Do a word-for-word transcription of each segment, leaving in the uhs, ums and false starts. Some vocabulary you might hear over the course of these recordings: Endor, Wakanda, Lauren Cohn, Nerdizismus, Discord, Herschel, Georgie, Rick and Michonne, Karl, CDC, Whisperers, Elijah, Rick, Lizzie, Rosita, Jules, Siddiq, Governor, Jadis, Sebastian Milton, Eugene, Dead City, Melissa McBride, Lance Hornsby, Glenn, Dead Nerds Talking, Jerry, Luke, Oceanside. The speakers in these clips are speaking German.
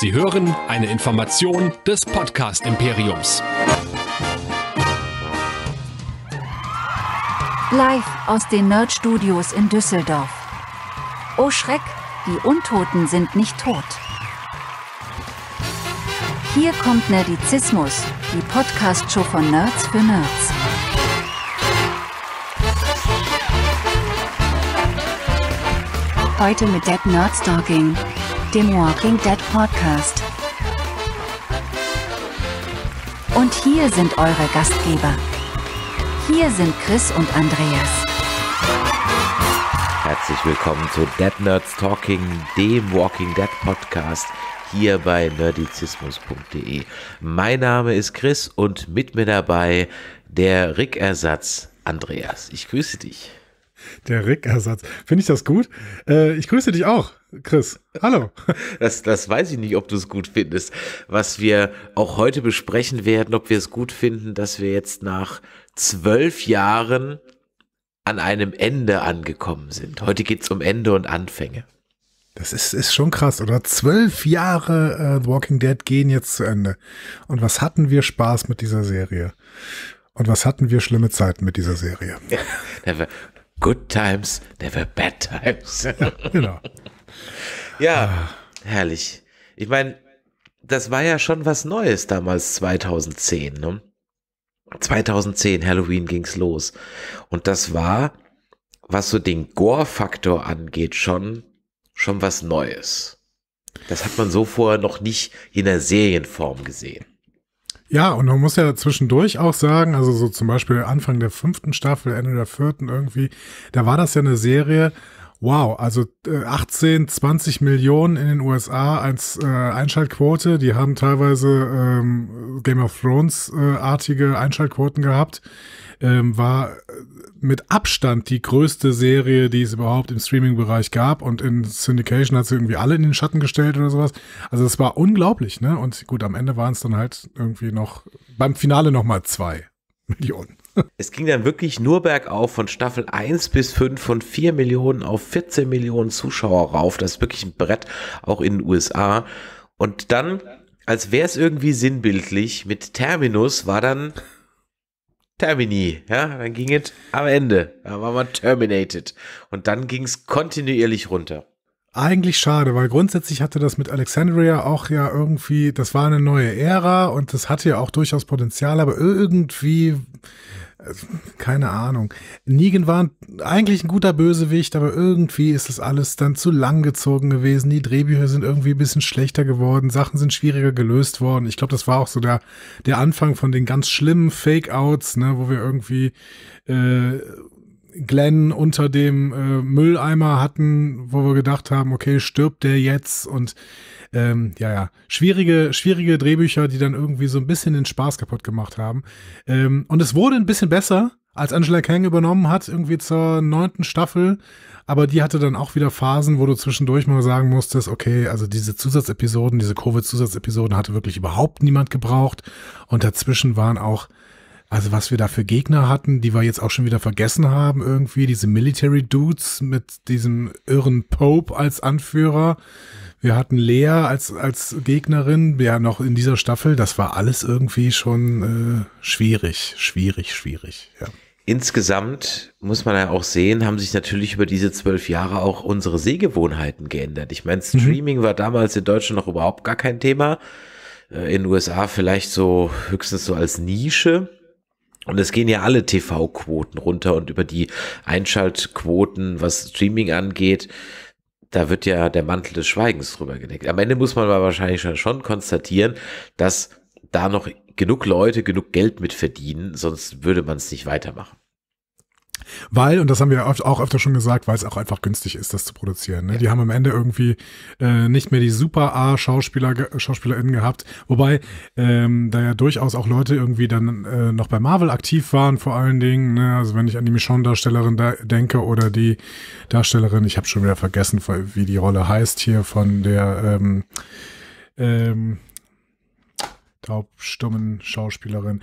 Sie hören eine Information des Podcast-Imperiums. Live aus den Nerd-Studios in Düsseldorf. Oh Schreck, die Untoten sind nicht tot. Hier kommt Nerdizismus, die Podcast-Show von Nerds für Nerds. Heute mit Dead Nerd Stalking, dem Walking Dead Podcast. Und hier sind eure Gastgeber. Hier sind Chris und Andreas. Herzlich willkommen zu Dead Nerds Talking, dem Walking Dead Podcast, hier bei nerdizismus punkt de. Mein Name ist Chris und mit mir dabei der Rick-Ersatz Andreas. Ich grüße dich. Der Rick-Ersatz. Finde ich das gut? Äh, ich grüße dich auch, Chris. Hallo. Das, das weiß ich nicht, ob du es gut findest. Was wir auch heute besprechen werden, ob wir es gut finden, dass wir jetzt nach zwölf Jahren an einem Ende angekommen sind. Heute geht es um Ende und Anfänge. Das ist, ist schon krass, oder? Zwölf Jahre äh, The Walking Dead gehen jetzt zu Ende. Und was hatten wir Spaß mit dieser Serie? Und was hatten wir schlimme Zeiten mit dieser Serie? Good times, never bad times. Ja, genau. Ja, herrlich. Ich meine, das war ja schon was Neues damals, zweitausendzehn. Ne? zweitausendzehn, Halloween ging's los. Und das war, was so den Gore-Faktor angeht, schon, schon was Neues. Das hat man so vorher noch nicht in der Serienform gesehen. Ja, und man muss ja zwischendurch auch sagen, also so zum Beispiel Anfang der fünften Staffel, Ende der vierten irgendwie, da war das ja eine Serie, wow, also achtzehn, zwanzig Millionen in den U S A als äh, Einschaltquote, die haben teilweise ähm, Game of Thrones-artige Einschaltquoten gehabt, ähm, war mit Abstand die größte Serie, die es überhaupt im Streaming-Bereich gab, und in Syndication hat sie irgendwie alle in den Schatten gestellt oder sowas. Also es war unglaublich, ne? Und gut, am Ende waren es dann halt irgendwie noch, beim Finale nochmal zwei Millionen. Es ging dann wirklich nur bergauf von Staffel eins bis fünf, von vier Millionen auf vierzehn Millionen Zuschauer rauf. Das ist wirklich ein Brett, auch in den U S A. Und dann, als wäre es irgendwie sinnbildlich, mit Terminus war dann Termini, ja, dann ging es am Ende, da war man terminated und dann ging es kontinuierlich runter. Eigentlich schade, weil grundsätzlich hatte das mit Alexandria auch ja irgendwie, das war eine neue Ära und das hatte ja auch durchaus Potenzial, aber irgendwie, keine Ahnung, Negan war eigentlich ein guter Bösewicht, aber irgendwie ist das alles dann zu lang gezogen gewesen, die Drehbücher sind irgendwie ein bisschen schlechter geworden, Sachen sind schwieriger gelöst worden. Ich glaube, das war auch so der, der Anfang von den ganz schlimmen Fake-Outs, ne, wo wir irgendwie äh, Glenn unter dem äh, Mülleimer hatten, wo wir gedacht haben, okay, stirbt der jetzt? Und ähm, ja, ja, schwierige, schwierige Drehbücher, die dann irgendwie so ein bisschen den Spaß kaputt gemacht haben. Ähm, und es wurde ein bisschen besser, als Angela Kang übernommen hat, irgendwie zur neunten Staffel. Aber die hatte dann auch wieder Phasen, wo du zwischendurch mal sagen musstest, okay, also diese Zusatzepisoden, diese Covid-Zusatzepisoden hatte wirklich überhaupt niemand gebraucht. Und dazwischen waren auch, also was wir da für Gegner hatten, die wir jetzt auch schon wieder vergessen haben irgendwie, diese Military Dudes mit diesem irren Pope als Anführer. Wir hatten Lea als, als Gegnerin, ja, noch in dieser Staffel. Das war alles irgendwie schon äh, schwierig, schwierig, schwierig, ja. Insgesamt muss man ja auch sehen, haben sich natürlich über diese zwölf Jahre auch unsere Sehgewohnheiten geändert. Ich meine, Streaming mhm. war damals in Deutschland noch überhaupt gar kein Thema. In den U S A vielleicht so höchstens so als Nische. Und es gehen ja alle T V-Quoten runter und über die Einschaltquoten, was Streaming angeht, da wird ja der Mantel des Schweigens drüber gedeckt. Am Ende muss man aber wahrscheinlich schon konstatieren, dass da noch genug Leute genug Geld mit verdienen, sonst würde man es nicht weitermachen. Weil, und das haben wir oft, auch öfter schon gesagt, weil es auch einfach günstig ist, das zu produzieren. Ne? Ja. Die haben am Ende irgendwie äh, nicht mehr die Super-A-Schauspieler, SchauspielerInnen gehabt. Wobei ähm, da ja durchaus auch Leute irgendwie dann äh, noch bei Marvel aktiv waren, vor allen Dingen. Ne? Also wenn ich an die Michonne-Darstellerin da denke oder die Darstellerin, ich habe schon wieder vergessen, wie die Rolle heißt hier, von der ähm, ähm, taubstummen Schauspielerin.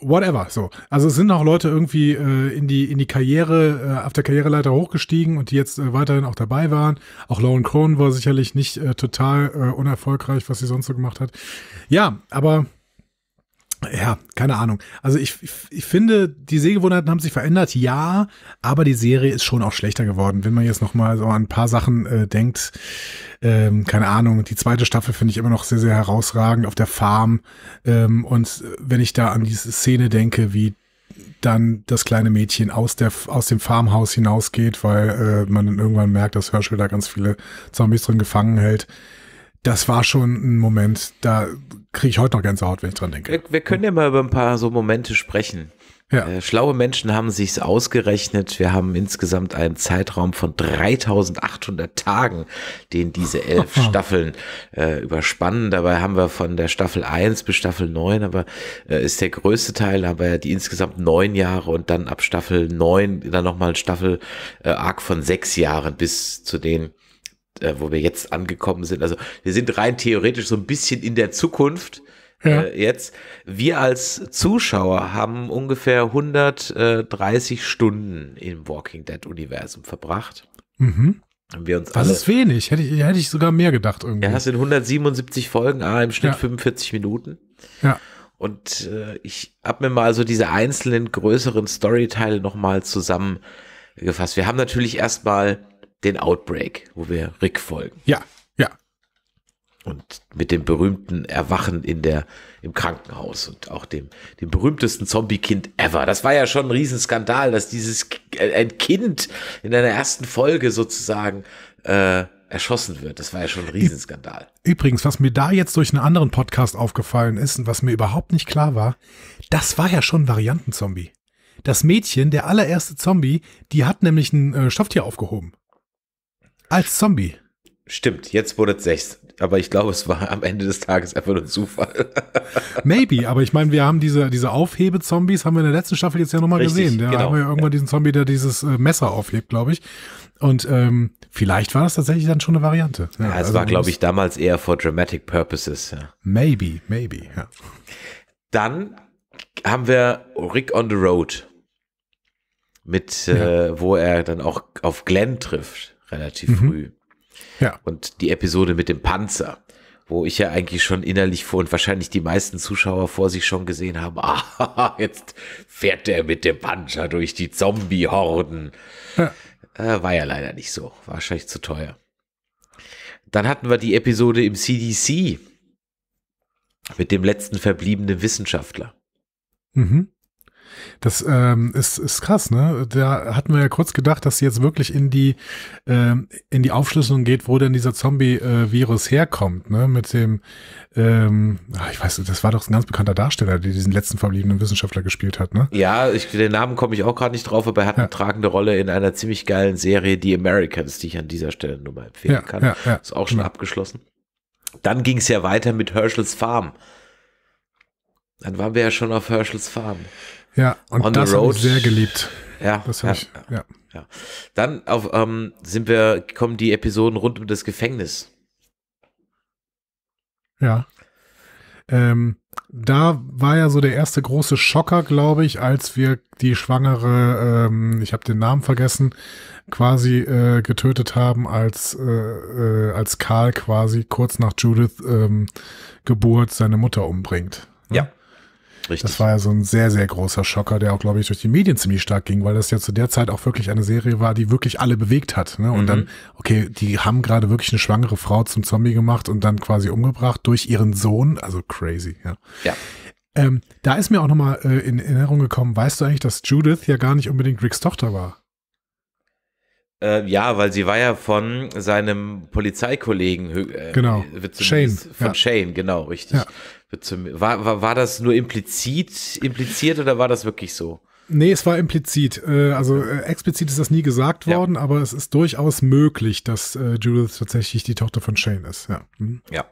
whatever, so. Also es sind auch Leute irgendwie äh, in die in die Karriere, äh, auf der Karriereleiter hochgestiegen und die jetzt äh, weiterhin auch dabei waren. Auch Lauren Cohn war sicherlich nicht äh, total äh, unerfolgreich, was sie sonst so gemacht hat. Ja, aber ja, keine Ahnung. Also ich, ich, ich finde, die Sehgewohnheiten haben sich verändert, ja, aber die Serie ist schon auch schlechter geworden, wenn man jetzt noch mal so an ein paar Sachen äh, denkt. Ähm, keine Ahnung, die zweite Staffel finde ich immer noch sehr, sehr herausragend auf der Farm. Ähm, und wenn ich da an diese Szene denke, wie dann das kleine Mädchen aus der aus dem Farmhaus hinausgeht, weil äh, man dann irgendwann merkt, dass Herschel da ganz viele Zombies drin gefangen hält. Das war schon ein Moment, da kriege ich heute noch Gänsehaut, wenn ich dran denke. Wir, wir können ja mal über ein paar so Momente sprechen. Ja. Äh, schlaue Menschen haben sich's ausgerechnet. Wir haben insgesamt einen Zeitraum von dreitausendachthundert Tagen, den diese elf Staffeln äh, überspannen. Dabei haben wir von der Staffel eins bis Staffel neun, aber äh, ist der größte Teil, aber die insgesamt neun Jahre und dann ab Staffel neun dann nochmal ein Staffel äh, Arc von sechs Jahren bis zu den wo wir jetzt angekommen sind. Also wir sind rein theoretisch so ein bisschen in der Zukunft ja. äh, jetzt. Wir als Zuschauer haben ungefähr hundertdreißig Stunden im Walking Dead-Universum verbracht. Mhm. Haben wir uns das alle, ist wenig. Hätte ich, hätte ich sogar mehr gedacht irgendwie. Ja, das sind hundertsiebenundsiebzig Folgen, ah, im Schnitt ja. fünfundvierzig Minuten. Ja. Und äh, ich habe mir mal so diese einzelnen größeren Storyteile nochmal zusammengefasst. Wir haben natürlich erstmal den Outbreak, wo wir Rick folgen. Ja, ja. Und mit dem berühmten Erwachen in der, im Krankenhaus und auch dem, dem berühmtesten Zombie-Kind ever. Das war ja schon ein Riesenskandal, dass dieses ein Kind in einer ersten Folge sozusagen äh, erschossen wird. Das war ja schon ein Riesenskandal. Übrigens, was mir da jetzt durch einen anderen Podcast aufgefallen ist und was mir überhaupt nicht klar war, das war ja schon ein Variantenzombie. Das Mädchen, der allererste Zombie, die hat nämlich ein äh, Stofftier aufgehoben. Als Zombie. Stimmt, jetzt wurde es sechs. Aber ich glaube, es war am Ende des Tages einfach nur ein Zufall. Maybe, aber ich meine, wir haben diese, diese Aufhebe-Zombies, haben wir in der letzten Staffel jetzt ja nochmal gesehen. Da genau. haben wir ja irgendwann ja. diesen Zombie, der dieses äh, Messer aufhebt, glaube ich. Und ähm, vielleicht war das tatsächlich dann schon eine Variante. Ja, ja, es also war, glaube ich, damals eher for dramatic purposes. Ja. Maybe, maybe, ja. Dann haben wir Rick on the Road. Mit, äh, ja. wo er dann auch auf Glenn trifft. Relativ mhm. früh. Ja. Und die Episode mit dem Panzer, wo ich ja eigentlich schon innerlich vor und wahrscheinlich die meisten Zuschauer vor sich schon gesehen haben, ah, jetzt fährt der mit dem Panzer durch die Zombie-Horden. Ja. Äh, war ja leider nicht so. War wahrscheinlich zu teuer. Dann hatten wir die Episode im C D C mit dem letzten verbliebenen Wissenschaftler. Mhm. Das ähm, ist, ist krass, ne? Da hatten wir ja kurz gedacht, dass sie jetzt wirklich in die ähm, in die Aufschlüsselung geht, wo denn dieser Zombie-Virus herkommt, ne? Mit dem, ähm, ach, ich weiß, das war doch ein ganz bekannter Darsteller, der diesen letzten verbliebenen Wissenschaftler gespielt hat, ne? Ja, ich, den Namen komme ich auch gerade nicht drauf, aber er hat ja. eine tragende Rolle in einer ziemlich geilen Serie, The Americans, die ich an dieser Stelle nur mal empfehlen ja, kann. Ja, ja, ist auch schon ja. abgeschlossen. Dann ging es ja weiter mit Herschels Farm. Dann waren wir ja schon auf Herschels Farm. Ja, und On das habe ich sehr geliebt. Ja, das ja, ich, ja. ja. Dann auf, ähm, sind wir, kommen die Episoden rund um das Gefängnis. Ja. Ähm, da war ja so der erste große Schocker, glaube ich, als wir die schwangere, ähm, ich habe den Namen vergessen, quasi äh, getötet haben, als, äh, äh, als Karl quasi kurz nach Judith ähm, Geburt seine Mutter umbringt. Ne? Ja. Richtig. Das war ja so ein sehr, sehr großer Schocker, der auch, glaube ich, durch die Medien ziemlich stark ging, weil das ja zu der Zeit auch wirklich eine Serie war, die wirklich alle bewegt hat. Ne? Und mhm. dann, okay, die haben gerade wirklich eine schwangere Frau zum Zombie gemacht und dann quasi umgebracht durch ihren Sohn. Also crazy, ja. ja. Ähm, da ist mir auch nochmal äh, in Erinnerung gekommen, weißt du eigentlich, dass Judith ja gar nicht unbedingt Ricks Tochter war? Äh, ja, weil sie war ja von seinem Polizeikollegen. Äh, genau, Shane. Von ja. Shane, genau, richtig. Ja. War, war, war das nur implizit, impliziert oder war das wirklich so? Nee, es war implizit. Also explizit ist das nie gesagt worden, ja. aber es ist durchaus möglich, dass Judith tatsächlich die Tochter von Shane ist. Ja, mhm. ja.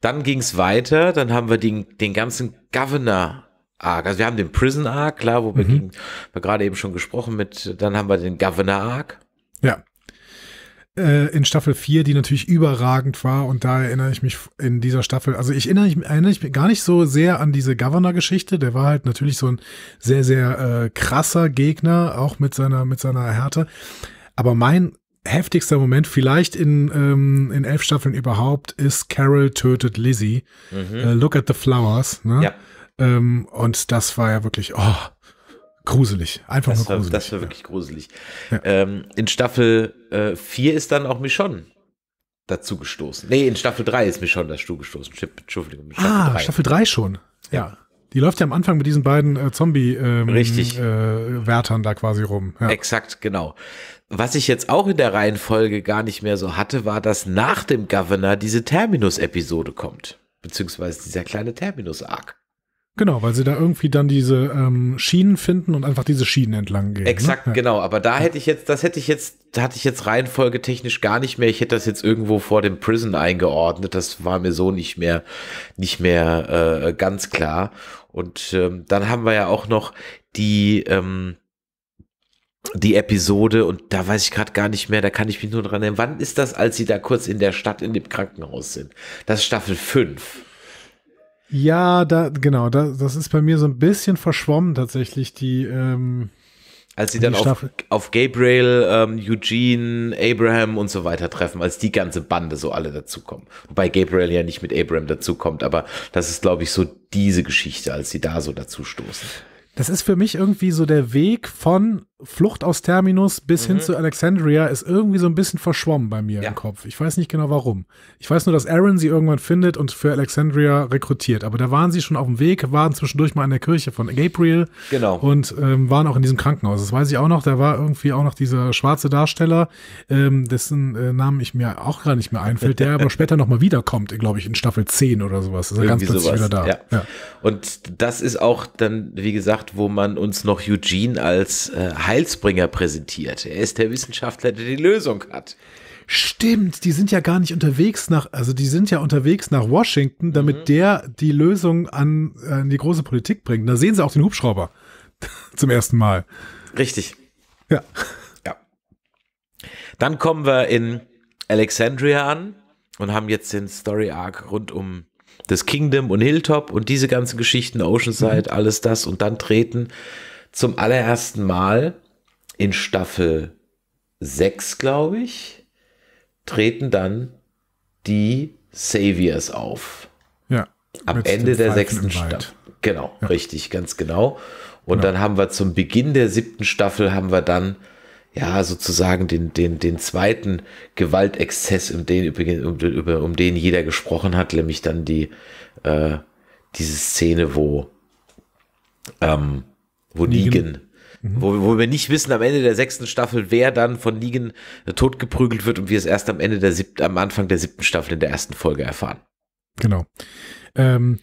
Dann ging es weiter, dann haben wir den, den ganzen Governor-Arc. Also wir haben den Prison-Arc, klar, wo wir, mhm. gegen, wir gerade eben schon gesprochen mit, dann haben wir den Governor-Arc. Ja. äh, in Staffel vier, die natürlich überragend war, und da erinnere ich mich in dieser Staffel, also ich erinnere, ich erinnere mich gar nicht so sehr an diese Governor-Geschichte, der war halt natürlich so ein sehr, sehr äh, krasser Gegner, auch mit seiner, mit seiner Härte, aber mein heftigster Moment, vielleicht in, ähm, in elf Staffeln überhaupt, ist Carol tötet Lizzie. Mhm. Äh, Look at the Flowers. Ne? Ja. Ähm, und das war ja wirklich oh, gruselig. Einfach das nur war, gruselig. Das war wirklich ja. gruselig. Ja. Ähm, in Staffel vier äh, ist dann auch Michonne dazu gestoßen. Nee, in Staffel drei ist Michonne dazu gestoßen. Entschuldigung. Ah, Staffel drei schon. Ja. ja. Die läuft ja am Anfang mit diesen beiden äh, Zombie-Wärtern ähm, äh, da quasi rum. Ja. Exakt, genau. Was ich jetzt auch in der Reihenfolge gar nicht mehr so hatte, war, dass nach dem Governor diese Terminus-Episode kommt. Beziehungsweise dieser kleine Terminus-Arc. Genau, weil sie da irgendwie dann diese ähm, Schienen finden und einfach diese Schienen entlang gehen. Exakt, ne? Genau. Aber da hätte ich jetzt, das hätte ich jetzt, da hatte ich jetzt Reihenfolge technisch gar nicht mehr. Ich hätte das jetzt irgendwo vor dem Prison eingeordnet. Das war mir so nicht mehr, nicht mehr äh, ganz klar. Und ähm, dann haben wir ja auch noch die, ähm, die Episode, und da weiß ich gerade gar nicht mehr, da kann ich mich nur dran erinnern. Wann ist das, als sie da kurz in der Stadt in dem Krankenhaus sind? Das ist Staffel fünf. Ja, da, genau, da, das ist bei mir so ein bisschen verschwommen tatsächlich, die ähm, als sie dann auf, auf Gabriel, ähm, Eugene, Abraham und so weiter treffen, als die ganze Bande so alle dazukommen. Wobei Gabriel ja nicht mit Abraham dazukommt, aber das ist, glaube ich, so diese Geschichte, als sie da so dazu stoßen. Das ist für mich irgendwie so der Weg von Flucht aus Terminus bis mhm. hin zu Alexandria ist irgendwie so ein bisschen verschwommen bei mir ja. im Kopf. Ich weiß nicht genau warum. Ich weiß nur, dass Aaron sie irgendwann findet und für Alexandria rekrutiert. Aber da waren sie schon auf dem Weg, waren zwischendurch mal in der Kirche von Gabriel. Genau. Und ähm, waren auch in diesem Krankenhaus. Das weiß ich auch noch. Da war irgendwie auch noch dieser schwarze Darsteller, ähm, dessen äh, Namen ich mir auch gar nicht mehr einfällt, der aber später nochmal wiederkommt, glaube ich, in Staffel zehn oder sowas. Ist er ganz plötzlich sowas. wieder da. Ja. Ja. Und das ist auch dann, wie gesagt, wo man uns noch Eugene als äh, Heilsbringer präsentiert. Er ist der Wissenschaftler, der die Lösung hat. Stimmt, die sind ja gar nicht unterwegs nach, also die sind ja unterwegs nach Washington, damit mhm. der die Lösung an, an die große Politik bringt. Da sehen sie auch den Hubschrauber zum ersten Mal. Richtig. Ja. ja. Dann kommen wir in Alexandria an und haben jetzt den Story Arc rund um das Kingdom und Hilltop und diese ganzen Geschichten, Oceanside, mhm. alles das, und dann treten zum allerersten Mal in Staffel sechs, glaube ich, treten dann die Saviors auf. Ja. Am Ende der sechsten Staffel. Genau, ja. richtig, ganz genau. Und genau. dann haben wir zum Beginn der siebten Staffel haben wir dann ja sozusagen den, den, den zweiten Gewaltexzess, um den, um, um, um den jeder gesprochen hat, nämlich dann die äh, diese Szene, wo ähm, wo Negan, mhm. wo, wo wir nicht wissen am Ende der sechsten Staffel, wer dann von Negan totgeprügelt wird, und wir es erst am Ende der siebten, am Anfang der siebten Staffel in der ersten Folge erfahren. Genau. Ähm,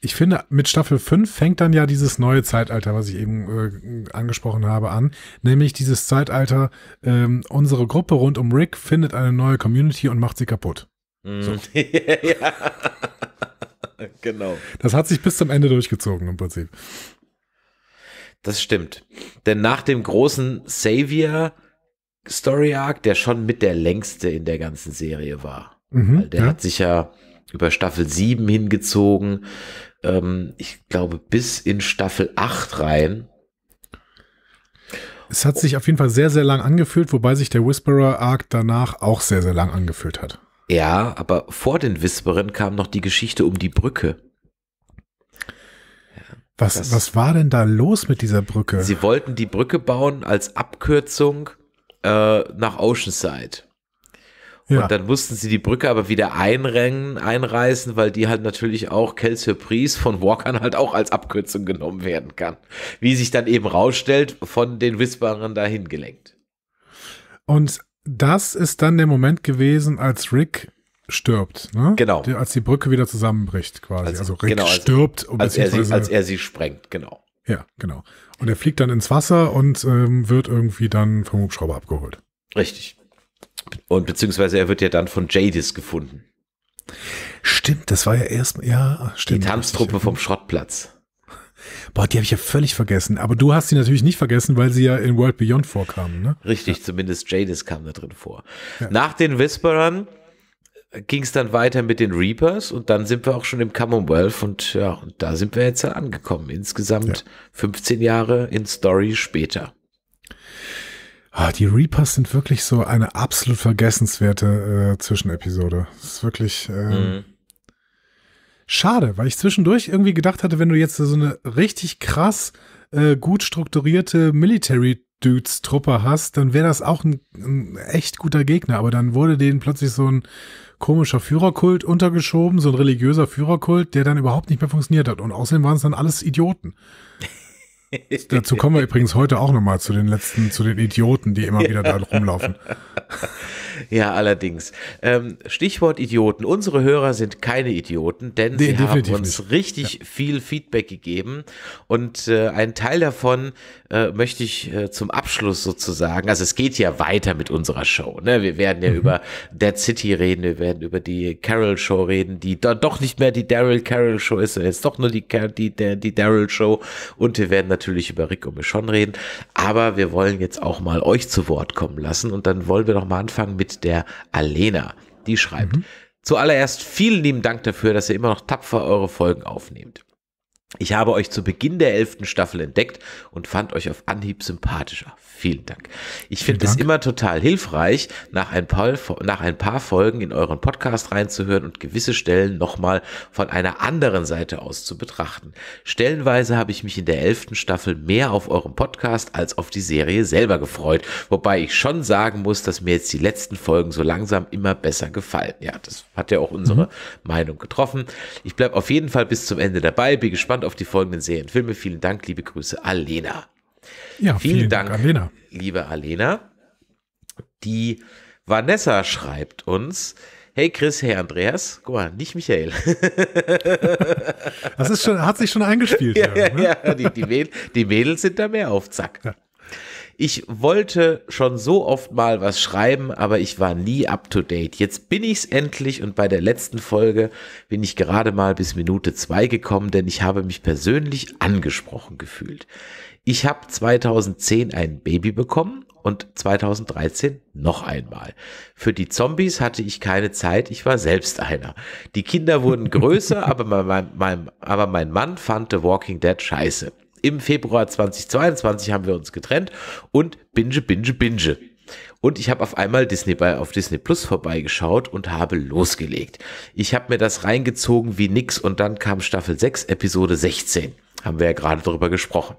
ich finde, mit Staffel fünf fängt dann ja dieses neue Zeitalter, was ich eben äh, angesprochen habe, an. Nämlich dieses Zeitalter, ähm, unsere Gruppe rund um Rick findet eine neue Community und macht sie kaputt. Mhm. So. ja. Genau. Das hat sich bis zum Ende durchgezogen im Prinzip. Das stimmt. Denn nach dem großen Savior-Story-Arc, der schon mit der längste in der ganzen Serie war, mhm, weil der ja. hat sich ja über Staffel sieben hingezogen, ähm, ich glaube bis in Staffel acht rein. Es hat sich auf jeden Fall sehr, sehr lang angefühlt, wobei sich der Whisperer-Arc danach auch sehr, sehr lang angefühlt hat. Ja, aber vor den Whisperern kam noch die Geschichte um die Brücke. Was, das, was war denn da los mit dieser Brücke? Sie wollten die Brücke bauen als Abkürzung äh, nach Oceanside. Ja. Und dann mussten sie die Brücke aber wieder einrengen, einreißen, weil die halt natürlich auch Quelle Surprise von Walkern halt auch als Abkürzung genommen werden kann. Wie sich dann eben rausstellt, von den Whisperern dahin gelenkt. Und das ist dann der Moment gewesen, als Rick stirbt, ne? Genau. Die, als die Brücke wieder zusammenbricht, quasi. Also, also Rick genau, als, stirbt. Um als, er sie, als er sie sprengt, genau. Ja, genau. Und er fliegt dann ins Wasser und ähm, wird irgendwie dann vom Hubschrauber abgeholt. Richtig. Und beziehungsweise er wird ja dann von Jadis gefunden. Stimmt, das war ja erstmal, ja, stimmt. Die Tanztruppe richtig. vom Schrottplatz. Boah, die habe ich ja völlig vergessen. Aber du hast sie natürlich nicht vergessen, weil sie ja in World Beyond vorkamen, ne? Richtig, ja. Zumindest Jadis kam da drin vor. Ja. Nach den Whisperern ging es dann weiter mit den Reapers und dann sind wir auch schon im Commonwealth und ja, und da sind wir jetzt dann angekommen. Insgesamt ja. fünfzehn Jahre in Story später. Ah, die Reapers sind wirklich so eine absolut vergessenswerte äh, Zwischenepisode. Das ist wirklich äh, mhm. schade, weil ich zwischendurch irgendwie gedacht hatte, wenn du jetzt so eine richtig krass äh, gut strukturierte Military-Dudes-Truppe hast, dann wäre das auch ein, ein echt guter Gegner. Aber dann wurde denen plötzlich so ein komischer Führerkult untergeschoben, so ein religiöser Führerkult, der dann überhaupt nicht mehr funktioniert hat. Und außerdem waren es dann alles Idioten. Dazu kommen wir übrigens heute auch nochmal zu den letzten, zu den Idioten, die immer wieder da rumlaufen. Ja, allerdings. Ähm, Stichwort Idioten. Unsere Hörer sind keine Idioten, denn nee, sie haben uns nicht. richtig ja. viel Feedback gegeben und äh, einen Teil davon äh, möchte ich äh, zum Abschluss sozusagen, also es geht ja weiter mit unserer Show, ne? Wir werden ja mhm. über Dead City reden, wir werden über die Carol Show reden, die da doch nicht mehr die Daryl Carol Show ist, sondern jetzt doch nur die, die, die Daryl Show, und wir werden natürlich über Rick und Michonne reden, aber wir wollen jetzt auch mal euch zu Wort kommen lassen und dann wollen wir noch mal anfangen mit der Alena, die schreibt: mhm. Zuallererst vielen lieben Dank dafür, dass ihr immer noch tapfer eure Folgen aufnehmt. Ich habe euch zu Beginn der elften Staffel entdeckt und fand euch auf Anhieb sympathischer. Vielen Dank. Ich finde es immer total hilfreich, nach ein, paar, nach ein paar Folgen in euren Podcast reinzuhören und gewisse Stellen nochmal von einer anderen Seite aus zu betrachten. Stellenweise habe ich mich in der elften Staffel mehr auf euren Podcast als auf die Serie selber gefreut, wobei ich schon sagen muss, dass mir jetzt die letzten Folgen so langsam immer besser gefallen. Ja, das hat ja auch unsere mhm. Meinung getroffen. Ich bleibe auf jeden Fall bis zum Ende dabei, bin gespannt auf die folgenden Serien, Filme. Vielen Dank, liebe Grüße, Alena. Ja, vielen, vielen Dank, Dank Alena. Liebe Alena. Die Vanessa schreibt uns: Hey Chris, hey Andreas. Guck mal, nicht Michael. Das ist schon, hat sich schon eingespielt. Ja, ja, ne? ja die, die, Mäd die Mädels sind da mehr auf Zack. Ja. Ich wollte schon so oft mal was schreiben, aber ich war nie up to date. Jetzt bin ich's endlich und bei der letzten Folge bin ich gerade mal bis Minute zwei gekommen, denn ich habe mich persönlich angesprochen gefühlt. Ich habe zweitausendzehn ein Baby bekommen und zweitausenddreizehn noch einmal. Für die Zombies hatte ich keine Zeit, ich war selbst einer. Die Kinder wurden größer, aber mein, mein, aber mein Mann fand The Walking Dead scheiße. Im Februar zweitausendzweiundzwanzig haben wir uns getrennt und binge, binge, binge. Und ich habe auf einmal Disney bei, auf Disney Plus vorbeigeschaut und habe losgelegt. Ich habe mir das reingezogen wie nix und dann kam Staffel sechs, Episode sechzehn. Haben wir ja gerade darüber gesprochen.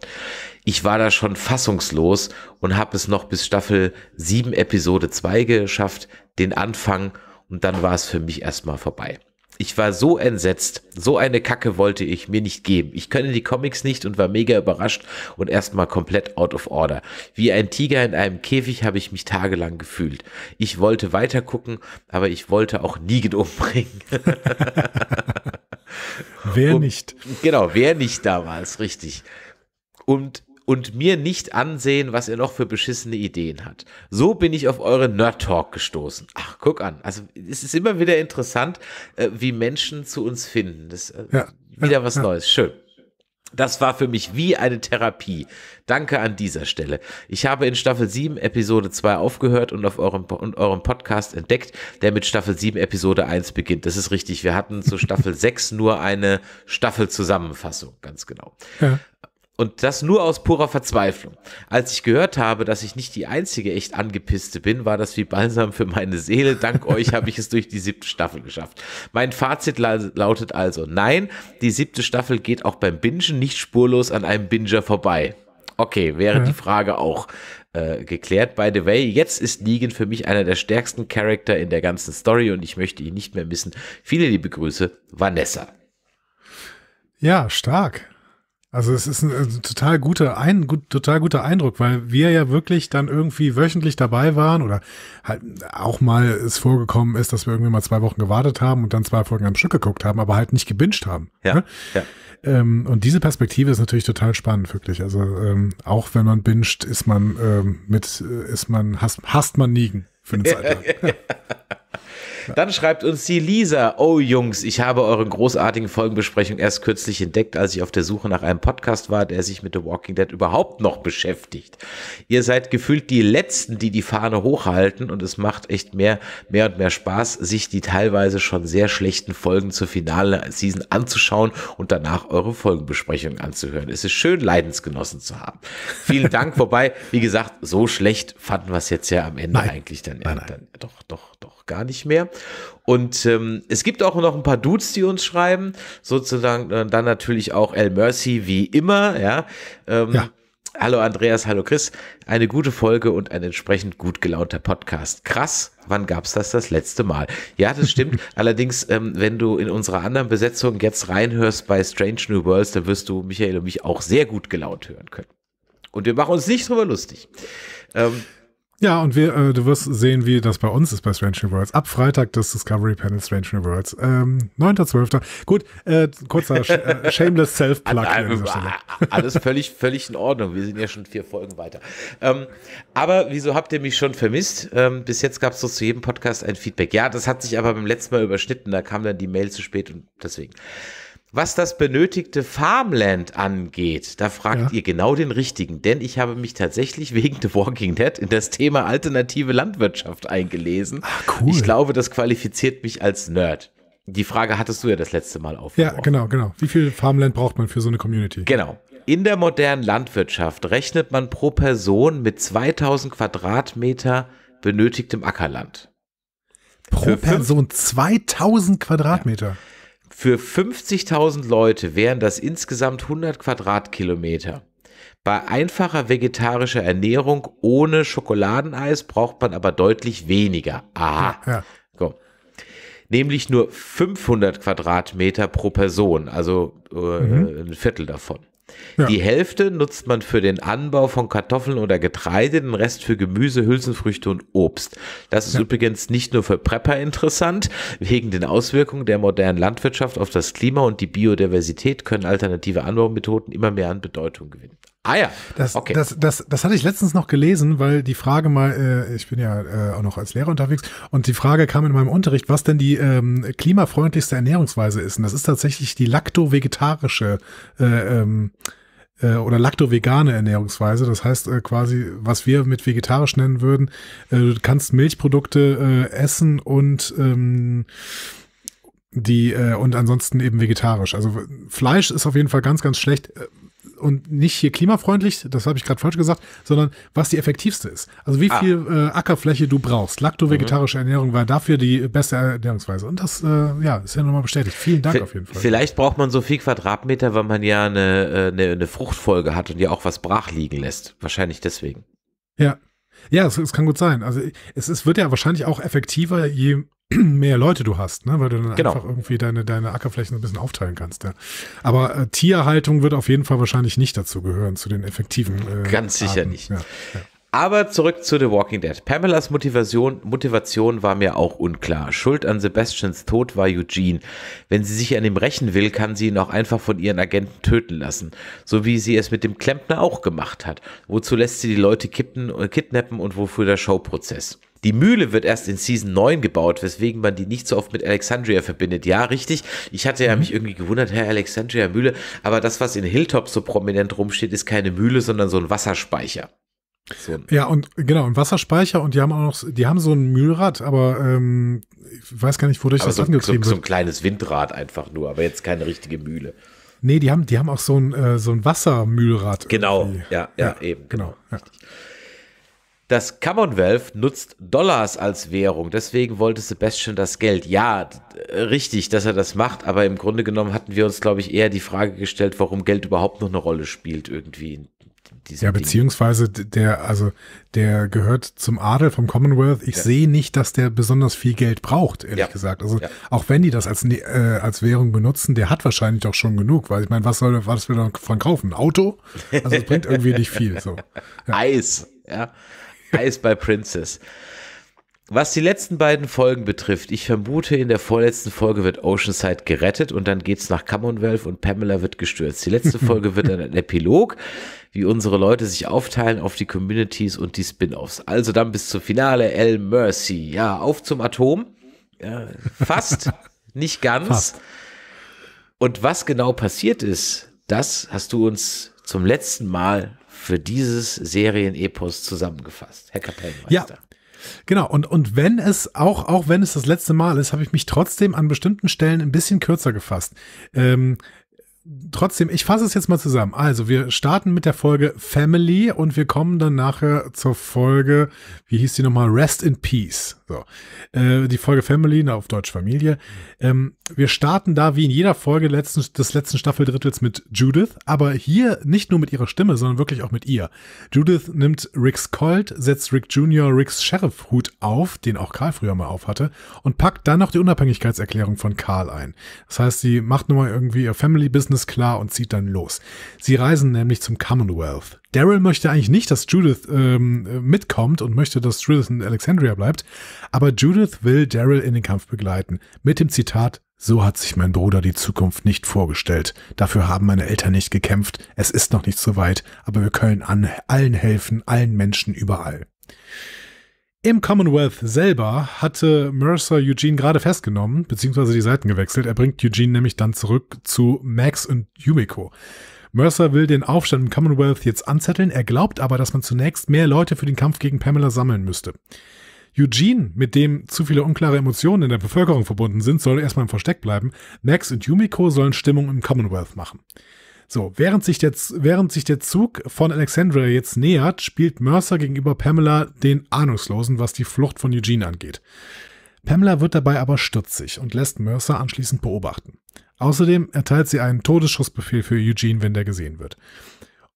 Ich war da schon fassungslos und habe es noch bis Staffel sieben, Episode zwei geschafft, den Anfang, und dann war es für mich erstmal vorbei. Ich war so entsetzt, so eine Kacke wollte ich mir nicht geben. Ich kenne die Comics nicht und war mega überrascht und erstmal komplett out of order. Wie ein Tiger in einem Käfig habe ich mich tagelang gefühlt. Ich wollte weiter gucken, aber ich wollte auch Negan umbringen. Wer und, nicht? Genau, wer nicht damals, richtig. Und Und mir nicht ansehen, was er noch für beschissene Ideen hat. So bin ich auf eure Nerd-Talk gestoßen. Ach, guck an. Also es ist immer wieder interessant, äh, wie Menschen zu uns finden. Das äh, ja. wieder was ja. Neues. Schön. Das war für mich wie eine Therapie. Danke an dieser Stelle. Ich habe in Staffel sieben, Episode zwei aufgehört und auf eurem, und eurem Podcast entdeckt, der mit Staffel sieben, Episode eins beginnt. Das ist richtig. Wir hatten zu Staffel sechs nur eine Staffelzusammenfassung. Ganz genau. Ja. Und das nur aus purer Verzweiflung. Als ich gehört habe, dass ich nicht die einzige echt angepisste bin, war das wie Balsam für meine Seele. Dank euch habe ich es durch die siebte Staffel geschafft. Mein Fazit lautet also: Nein, die siebte Staffel geht auch beim Bingen nicht spurlos an einem Binger vorbei. Okay, wäre ja. die Frage auch äh, geklärt. By the way, jetzt ist Negan für mich einer der stärksten Charakter in der ganzen Story und ich möchte ihn nicht mehr missen. Viele liebe Grüße, Vanessa. Ja, stark. Also es ist ein, ein, total guter ein gut, total guter Eindruck, weil wir ja wirklich dann irgendwie wöchentlich dabei waren oder halt auch mal es vorgekommen ist, dass wir irgendwie mal zwei Wochen gewartet haben und dann zwei Folgen am Stück geguckt haben, aber halt nicht gebinged haben. Ja, ne? ja. Ähm, und diese Perspektive ist natürlich total spannend, wirklich. Also ähm, auch wenn man binget, ist man ähm, mit, ist man hasst, hasst man Negan für eine Zeit lang. Ja. Dann schreibt uns die Lisa, oh Jungs, ich habe eure großartigen Folgenbesprechung erst kürzlich entdeckt, als ich auf der Suche nach einem Podcast war, der sich mit The Walking Dead überhaupt noch beschäftigt. Ihr seid gefühlt die Letzten, die die Fahne hochhalten, und es macht echt mehr, mehr und mehr Spaß, sich die teilweise schon sehr schlechten Folgen zur Finale-Season anzuschauen und danach eure Folgenbesprechung anzuhören. Es ist schön, Leidensgenossen zu haben. Vielen Dank, wobei, wie gesagt, so schlecht fanden wir es jetzt ja am Ende nein, eigentlich dann, nein, dann nein. doch, doch, doch gar nicht mehr. Und ähm, es gibt auch noch ein paar Dudes, die uns schreiben, sozusagen äh, dann natürlich auch El Mercy wie immer, ja. Ähm, ja. Hallo Andreas, hallo Chris, eine gute Folge und ein entsprechend gut gelaunter Podcast. Krass, wann gab es das das letzte Mal? Ja, das stimmt. Allerdings, ähm, wenn du in unserer anderen Besetzung jetzt reinhörst bei Strange New Worlds, dann wirst du Michael und mich auch sehr gut gelaunt hören können. Und wir machen uns nicht drüber lustig. Ähm, Ja, und wir, äh, du wirst sehen, wie das bei uns ist bei Strange New Worlds. Ab Freitag das Discovery Panel Strange New Worlds. Ähm, neunter zwölfter Gut, äh, kurzer sh äh, shameless Self-Plug. Alles völlig, völlig in Ordnung. Wir sind ja schon vier Folgen weiter. Ähm, aber wieso habt ihr mich schon vermisst? Ähm, bis jetzt gab es so zu jedem Podcast ein Feedback. Ja, das hat sich aber beim letzten Mal überschnitten. Da kam dann die Mail zu spät und deswegen. Was das benötigte Farmland angeht, da fragt ja. ihr genau den Richtigen, denn ich habe mich tatsächlich wegen The Walking Dead in das Thema alternative Landwirtschaft eingelesen. Ach, cool. Ich glaube, das qualifiziert mich als Nerd. Die Frage hattest du ja das letzte Mal aufgeworfen. Ja, genau, genau. Wie viel Farmland braucht man für so eine Community? Genau. In der modernen Landwirtschaft rechnet man pro Person mit zweitausend Quadratmeter benötigtem Ackerland. Pro Person zweitausend Quadratmeter? Ja. Für fünfzigtausend Leute wären das insgesamt hundert Quadratkilometer. Bei einfacher vegetarischer Ernährung ohne Schokoladeneis braucht man aber deutlich weniger. Aha. Ja, ja. So. Nämlich nur fünfhundert Quadratmeter pro Person, also äh, mhm. ein Viertel davon. Ja. Die Hälfte nutzt man für den Anbau von Kartoffeln oder Getreide, den Rest für Gemüse, Hülsenfrüchte und Obst. Das ist ja. übrigens nicht nur für Prepper interessant. Wegen den Auswirkungen der modernen Landwirtschaft auf das Klima und die Biodiversität können alternative Anbaumethoden immer mehr an Bedeutung gewinnen. Ah ja, das, okay. das, das, das hatte ich letztens noch gelesen, weil die Frage mal, äh, ich bin ja äh, auch noch als Lehrer unterwegs, und die Frage kam in meinem Unterricht, was denn die ähm, klimafreundlichste Ernährungsweise ist. Und das ist tatsächlich die lakto-vegetarische äh, ähm, äh, oder lakto-vegane Ernährungsweise. Das heißt äh, quasi, was wir mit vegetarisch nennen würden, äh, du kannst Milchprodukte äh, essen und ähm, die äh, und ansonsten eben vegetarisch. Also Fleisch ist auf jeden Fall ganz, ganz schlecht. Äh, Und nicht hier klimafreundlich, das habe ich gerade falsch gesagt, sondern was die effektivste ist. Also wie ah. viel äh, Ackerfläche du brauchst. Lakto-vegetarische mhm. Ernährung war dafür die beste Ernährungsweise. Und das äh, ja, ist ja nochmal bestätigt. Vielen Dank v auf jeden Fall. Vielleicht braucht man so viel Quadratmeter, weil man ja eine, eine, eine Fruchtfolge hat und ja auch was brach liegen lässt. Wahrscheinlich deswegen. Ja, ja, es, es kann gut sein. Also es, es wird ja wahrscheinlich auch effektiver, je mehr Leute du hast, ne? Weil du dann genau. einfach irgendwie deine, deine Ackerflächen ein bisschen aufteilen kannst. Ja. Aber äh, Tierhaltung wird auf jeden Fall wahrscheinlich nicht dazu gehören, zu den effektiven. Äh, Ganz sicher Arten. Nicht. Ja, ja. Aber zurück zu The Walking Dead. Pamelas Motivation, Motivation war mir auch unklar. Schuld an Sebastians Tod war Eugene. Wenn sie sich an ihm rächen will, kann sie ihn auch einfach von ihren Agenten töten lassen. So wie sie es mit dem Klempner auch gemacht hat. Wozu lässt sie die Leute kippen, kidnappen und wofür der Showprozess? Die Mühle wird erst in Season neun gebaut, weswegen man die nicht so oft mit Alexandria verbindet. Ja, richtig. Ich hatte ja mhm. mich irgendwie gewundert, Herr Alexandria Mühle. Aber das, was in Hilltop so prominent rumsteht, ist keine Mühle, sondern so ein Wasserspeicher. So. Ja, und genau, ein Wasserspeicher, und die haben auch noch, die haben so ein Mühlrad, aber ähm, ich weiß gar nicht, wodurch aber das so, angetrieben so, wird. So ein kleines Windrad einfach nur, aber jetzt keine richtige Mühle. Nee, die haben, die haben auch so ein, äh, so ein Wassermühlrad. Genau, ja, ja, ja, eben. Genau, ja. Das Commonwealth nutzt Dollars als Währung, deswegen wollte Sebastian das Geld. Ja, richtig, dass er das macht, aber im Grunde genommen hatten wir uns, glaube ich, eher die Frage gestellt, warum Geld überhaupt noch eine Rolle spielt irgendwie. Ja, beziehungsweise der, also der gehört zum Adel vom Commonwealth. Ich ja. sehe nicht, dass der besonders viel Geld braucht, ehrlich ja. gesagt. Also ja. auch wenn die das als, äh, als Währung benutzen, der hat wahrscheinlich doch schon genug, weil ich meine, was soll was will er davon kaufen? Ein Auto? Also es bringt irgendwie nicht viel. So. Ja. Eis, ja. Eis bei Princess. Was die letzten beiden Folgen betrifft, ich vermute, in der vorletzten Folge wird Oceanside gerettet und dann geht's nach Commonwealth und Pamela wird gestürzt. Die letzte Folge wird dann ein Epilog, wie unsere Leute sich aufteilen auf die Communities und die Spin-Offs. Also dann bis zum Finale, El Mercy. Ja, auf zum Atom. Äh, fast, nicht ganz. Fast. Und was genau passiert ist, das hast du uns zum letzten Mal für dieses Serienepos zusammengefasst, Herr Kapellmeister. Ja, genau. Und, und wenn es auch, auch wenn es das letzte Mal ist, habe ich mich trotzdem an bestimmten Stellen ein bisschen kürzer gefasst. Ähm, Trotzdem, ich fasse es jetzt mal zusammen. Also, wir starten mit der Folge Family und wir kommen dann nachher zur Folge, wie hieß die nochmal? Rest in Peace. So. Äh, die Folge Family, na, auf Deutsch Familie. Ähm, wir starten da wie in jeder Folge letzten, des letzten Staffeldrittels mit Judith, aber hier nicht nur mit ihrer Stimme, sondern wirklich auch mit ihr. Judith nimmt Ricks Colt, setzt Rick Junior Ricks Sheriff-Hut auf, den auch Karl früher mal aufhatte, und packt dann noch die Unabhängigkeitserklärung von Karl ein. Das heißt, sie macht nochmal irgendwie ihr Family-Business klar und zieht dann los. Sie reisen nämlich zum Commonwealth. Daryl möchte eigentlich nicht, dass Judith ähm, mitkommt und möchte, dass Judith in Alexandria bleibt, aber Judith will Daryl in den Kampf begleiten. Mit dem Zitat: "So hat sich mein Bruder die Zukunft nicht vorgestellt. Dafür haben meine Eltern nicht gekämpft. Es ist noch nicht so weit, aber wir können an allen helfen, allen Menschen überall." Im Commonwealth selber hatte Mercer Eugene gerade festgenommen, beziehungsweise die Seiten gewechselt. Er bringt Eugene nämlich dann zurück zu Max und Yumiko. Mercer will den Aufstand im Commonwealth jetzt anzetteln. Er glaubt aber, dass man zunächst mehr Leute für den Kampf gegen Pamela sammeln müsste. Eugene, mit dem zu viele unklare Emotionen in der Bevölkerung verbunden sind, soll erstmal im Versteck bleiben. Max und Yumiko sollen Stimmung im Commonwealth machen. So, während sich, der, während sich der Zug von Alexandria jetzt nähert, spielt Mercer gegenüber Pamela den Ahnungslosen, was die Flucht von Eugene angeht. Pamela wird dabei aber stutzig und lässt Mercer anschließend beobachten. Außerdem erteilt sie einen Todesschussbefehl für Eugene, wenn der gesehen wird.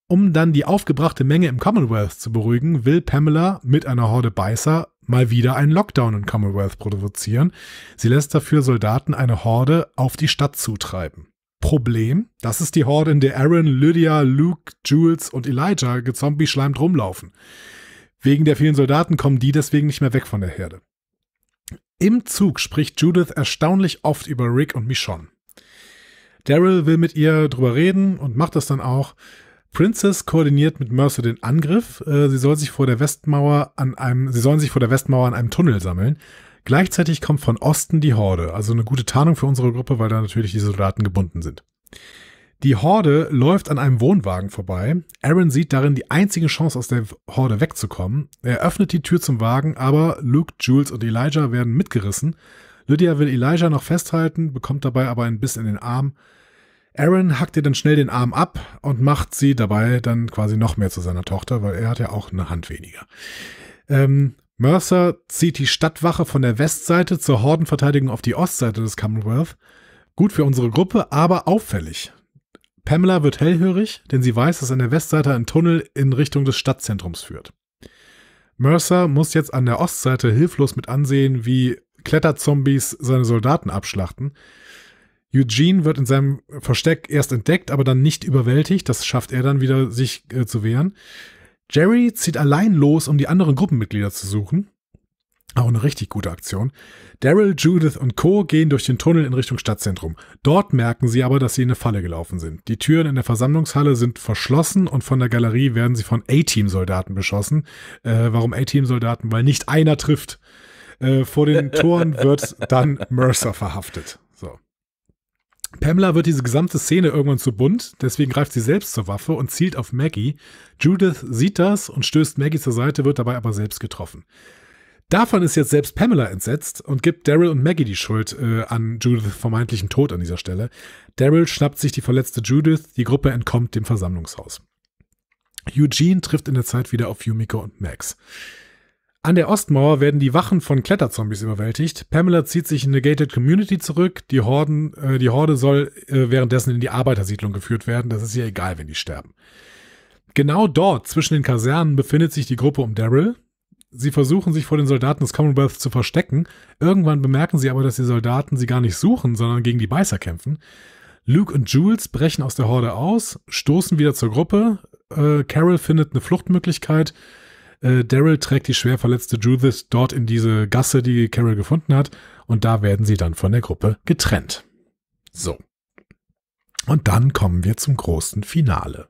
Um dann die aufgebrachte Menge im Commonwealth zu beruhigen, will Pamela mit einer Horde Beißer mal wieder einen Lockdown im Commonwealth provozieren. Sie lässt dafür Soldaten eine Horde auf die Stadt zutreiben. Problem, das ist die Horde, in der Aaron, Lydia, Luke, Jules und Elijah gezombieschleimt rumlaufen. Wegen der vielen Soldaten kommen die deswegen nicht mehr weg von der Herde. Im Zug spricht Judith erstaunlich oft über Rick und Michonne. Daryl will mit ihr drüber reden und macht das dann auch. Princess koordiniert mit Mercer den Angriff. Sie soll sich vor der Westmauer an einem, sie sollen sich vor der Westmauer an einem Tunnel sammeln. Gleichzeitig kommt von Osten die Horde, also eine gute Tarnung für unsere Gruppe, weil da natürlich die Soldaten gebunden sind. Die Horde läuft an einem Wohnwagen vorbei. Aaron sieht darin die einzige Chance, aus der Horde wegzukommen. Er öffnet die Tür zum Wagen, aber Luke, Jules und Elijah werden mitgerissen. Lydia will Elijah noch festhalten, bekommt dabei aber einen Biss in den Arm. Aaron hackt ihr dann schnell den Arm ab und macht sie dabei dann quasi noch mehr zu seiner Tochter, weil er hat ja auch eine Hand weniger. Ähm... Mercer zieht die Stadtwache von der Westseite zur Hordenverteidigung auf die Ostseite des Commonwealth. Gut für unsere Gruppe, aber auffällig. Pamela wird hellhörig, denn sie weiß, dass an der Westseite ein Tunnel in Richtung des Stadtzentrums führt. Mercer muss jetzt an der Ostseite hilflos mit ansehen, wie Kletterzombies seine Soldaten abschlachten. Eugene wird in seinem Versteck erst entdeckt, aber dann nicht überwältigt. Das schafft er dann wieder, sich äh, zu wehren. Jerry zieht allein los, um die anderen Gruppenmitglieder zu suchen. Auch eine richtig gute Aktion. Daryl, Judith und Co. gehen durch den Tunnel in Richtung Stadtzentrum. Dort merken sie aber, dass sie in eine Falle gelaufen sind. Die Türen in der Versammlungshalle sind verschlossen und von der Galerie werden sie von A-Team-Soldaten beschossen. Äh, warum A-Team-Soldaten? Weil nicht einer trifft. Äh, vor den Toren wird dann Mercer verhaftet. So. Pamela wird diese gesamte Szene irgendwann zu bunt, deswegen greift sie selbst zur Waffe und zielt auf Maggie. Judith sieht das und stößt Maggie zur Seite, wird dabei aber selbst getroffen. Davon ist jetzt selbst Pamela entsetzt und gibt Daryl und Maggie die Schuld äh, an Judiths vermeintlichen Tod an dieser Stelle. Daryl schnappt sich die verletzte Judith, die Gruppe entkommt dem Versammlungshaus. Eugene trifft in der Zeit wieder auf Yumiko und Max. An der Ostmauer werden die Wachen von Kletterzombies überwältigt. Pamela zieht sich in eine Gated Community zurück. Die, Horden, äh, die Horde soll äh, währenddessen in die Arbeitersiedlung geführt werden. Das ist ihr egal, wenn die sterben. Genau dort, zwischen den Kasernen, befindet sich die Gruppe um Daryl. Sie versuchen, sich vor den Soldaten des Commonwealth zu verstecken. Irgendwann bemerken sie aber, dass die Soldaten sie gar nicht suchen, sondern gegen die Beißer kämpfen. Luke und Jules brechen aus der Horde aus, stoßen wieder zur Gruppe. Äh, Carol findet eine Fluchtmöglichkeit. Daryl trägt die schwer verletzte Judith dort in diese Gasse, die Carol gefunden hat. Und da werden sie dann von der Gruppe getrennt. So. Und dann kommen wir zum großen Finale.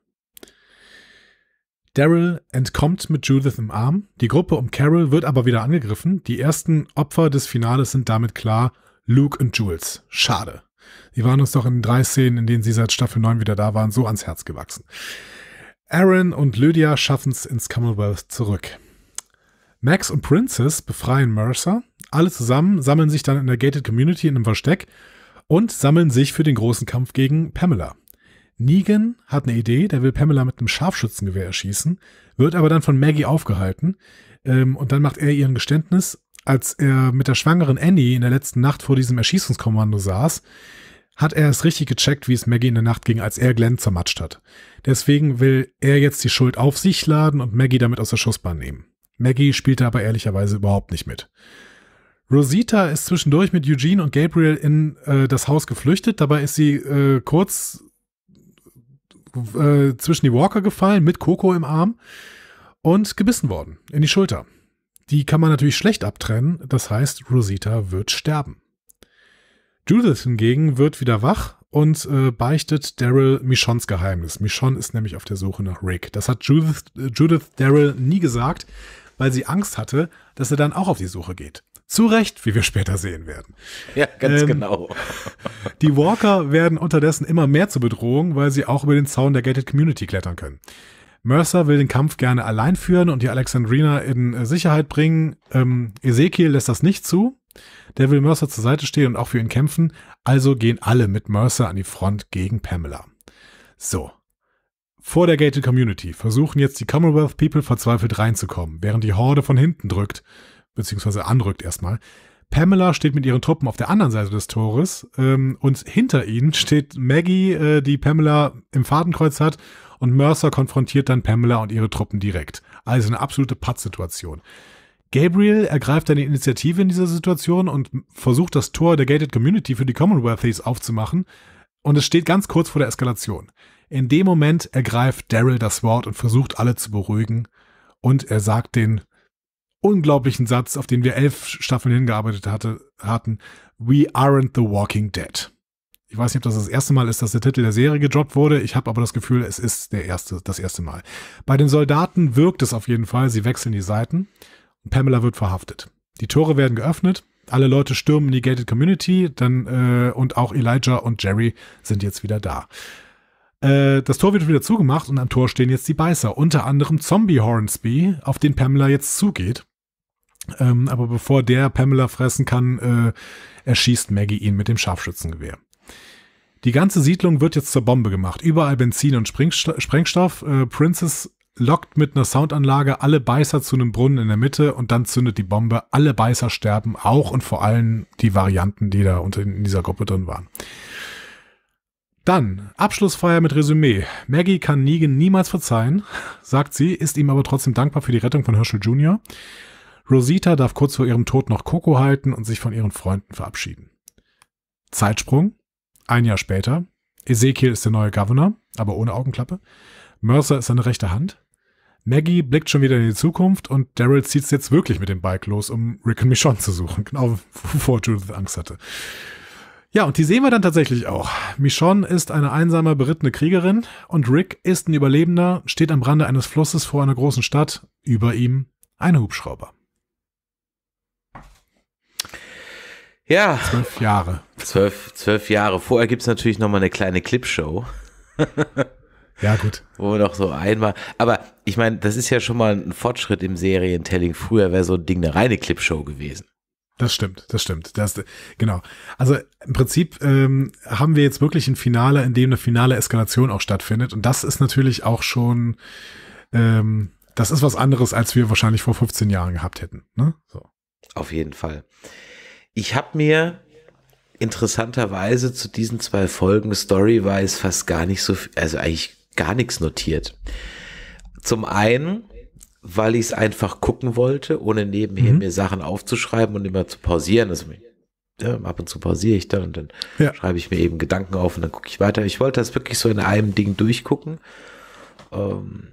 Daryl entkommt mit Judith im Arm, die Gruppe um Carol wird aber wieder angegriffen. Die ersten Opfer des Finales sind damit klar Luke und Jules. Schade. Die waren uns doch in drei Szenen, in denen sie seit Staffel neun wieder da waren, so ans Herz gewachsen. Aaron und Lydia schaffen es ins Commonwealth zurück. Max und Princess befreien Mercer. Alle zusammen sammeln sich dann in der Gated Community in einem Versteck und sammeln sich für den großen Kampf gegen Pamela. Negan hat eine Idee, der will Pamela mit einem Scharfschützengewehr erschießen, wird aber dann von Maggie aufgehalten ähm, und dann macht er ihr ein Geständnis. Als er mit der schwangeren Annie in der letzten Nacht vor diesem Erschießungskommando saß, hat er es richtig gecheckt, wie es Maggie in der Nacht ging, als er Glenn zermatscht hat. Deswegen will er jetzt die Schuld auf sich laden und Maggie damit aus der Schussbahn nehmen. Maggie spielte aber ehrlicherweise überhaupt nicht mit. Rosita ist zwischendurch mit Eugene und Gabriel in äh, das Haus geflüchtet. Dabei ist sie äh, kurz äh, zwischen die Walker gefallen, mit Coco im Arm und gebissen worden, in die Schulter. Die kann man natürlich schlecht abtrennen, das heißt, Rosita wird sterben. Judith hingegen wird wieder wach und äh, beichtet Daryl Michonnes Geheimnis. Michonne ist nämlich auf der Suche nach Rick. Das hat Judith, äh, Judith Daryl nie gesagt, weil sie Angst hatte, dass er dann auch auf die Suche geht. Zu Recht, wie wir später sehen werden. Ja, ganz ähm, genau. Die Walker werden unterdessen immer mehr zur Bedrohung, weil sie auch über den Zaun der Gated Community klettern können. Mercer will den Kampf gerne allein führen und die Alexandria in Sicherheit bringen. Ähm, Ezekiel lässt das nicht zu. Der will Mercer zur Seite stehen und auch für ihn kämpfen. Also gehen alle mit Mercer an die Front gegen Pamela. So. Vor der Gated Community versuchen jetzt die Commonwealth People verzweifelt reinzukommen, während die Horde von hinten drückt, beziehungsweise anrückt erstmal. Pamela steht mit ihren Truppen auf der anderen Seite des Tores ähm, und hinter ihnen steht Maggie, äh, die Pamela im Fadenkreuz hat, und Mercer konfrontiert dann Pamela und ihre Truppen direkt. Also eine absolute Pattsituation. Gabriel ergreift dann die Initiative in dieser Situation und versucht, das Tor der Gated Community für die Commonwealthies aufzumachen. Und es steht ganz kurz vor der Eskalation. In dem Moment ergreift Daryl das Wort und versucht, alle zu beruhigen. Und er sagt den unglaublichen Satz, auf den wir elf Staffeln hingearbeitet hatte, hatten. We aren't the Walking Dead. Ich weiß nicht, ob das das erste Mal ist, dass der Titel der Serie gedroppt wurde. Ich habe aber das Gefühl, es ist der erste, das erste Mal. Bei den Soldaten wirkt es auf jeden Fall. Sie wechseln die Seiten und Pamela wird verhaftet. Die Tore werden geöffnet. Alle Leute stürmen die Gated Community. Dann, äh, und auch Elijah und Jerry sind jetzt wieder da. Äh, das Tor wird wieder zugemacht und am Tor stehen jetzt die Beißer. Unter anderem Zombie Hornsby, auf den Pamela jetzt zugeht. Ähm, aber bevor der Pamela fressen kann, äh, erschießt Maggie ihn mit dem Scharfschützengewehr. Die ganze Siedlung wird jetzt zur Bombe gemacht. Überall Benzin und Sprengstoff. Äh, Princess lockt mit einer Soundanlage alle Beißer zu einem Brunnen in der Mitte und dann zündet die Bombe. Alle Beißer sterben, auch und vor allem die Varianten, die da unter in dieser Gruppe drin waren. Dann Abschlussfeier mit Resümee. Maggie kann Negan niemals verzeihen, sagt sie, ist ihm aber trotzdem dankbar für die Rettung von Herschel Junior Rosita darf kurz vor ihrem Tod noch Coco halten und sich von ihren Freunden verabschieden. Zeitsprung. Ein Jahr später. Ezekiel ist der neue Governor, aber ohne Augenklappe. Mercer ist seine rechte Hand. Maggie blickt schon wieder in die Zukunft und Daryl zieht es jetzt wirklich mit dem Bike los, um Rick und Michonne zu suchen. Genau, bevor Judith Angst hatte. Ja, und die sehen wir dann tatsächlich auch. Michonne ist eine einsame, berittene Kriegerin und Rick ist ein Überlebender, steht am Rande eines Flusses vor einer großen Stadt. Über ihm ein Hubschrauber. Ja. Zwölf Jahre. Zwölf, zwölf Jahre. Vorher gibt es natürlich noch mal eine kleine Clipshow. Ja, gut. Wo noch so einmal. Aber ich meine, das ist ja schon mal ein Fortschritt im Serientelling. Früher wäre so ein Ding eine reine Clipshow gewesen. Das stimmt, das stimmt. Das, genau. Also im Prinzip ähm, haben wir jetzt wirklich ein Finale, in dem eine finale Eskalation auch stattfindet. Und das ist natürlich auch schon, ähm, das ist was anderes, als wir wahrscheinlich vor fünfzehn Jahren gehabt hätten. Ne? So. Auf jeden Fall. Ich habe mir interessanterweise zu diesen zwei Folgen Story-wise fast gar nicht so, also eigentlich gar nichts notiert. Zum einen, weil ich es einfach gucken wollte, ohne nebenher mhm. mir Sachen aufzuschreiben und immer zu pausieren. Also ja, ab und zu pausiere ich dann und dann ja. schreibe ich mir eben Gedanken auf und dann gucke ich weiter. Ich wollte das wirklich so in einem Ding durchgucken. Ähm,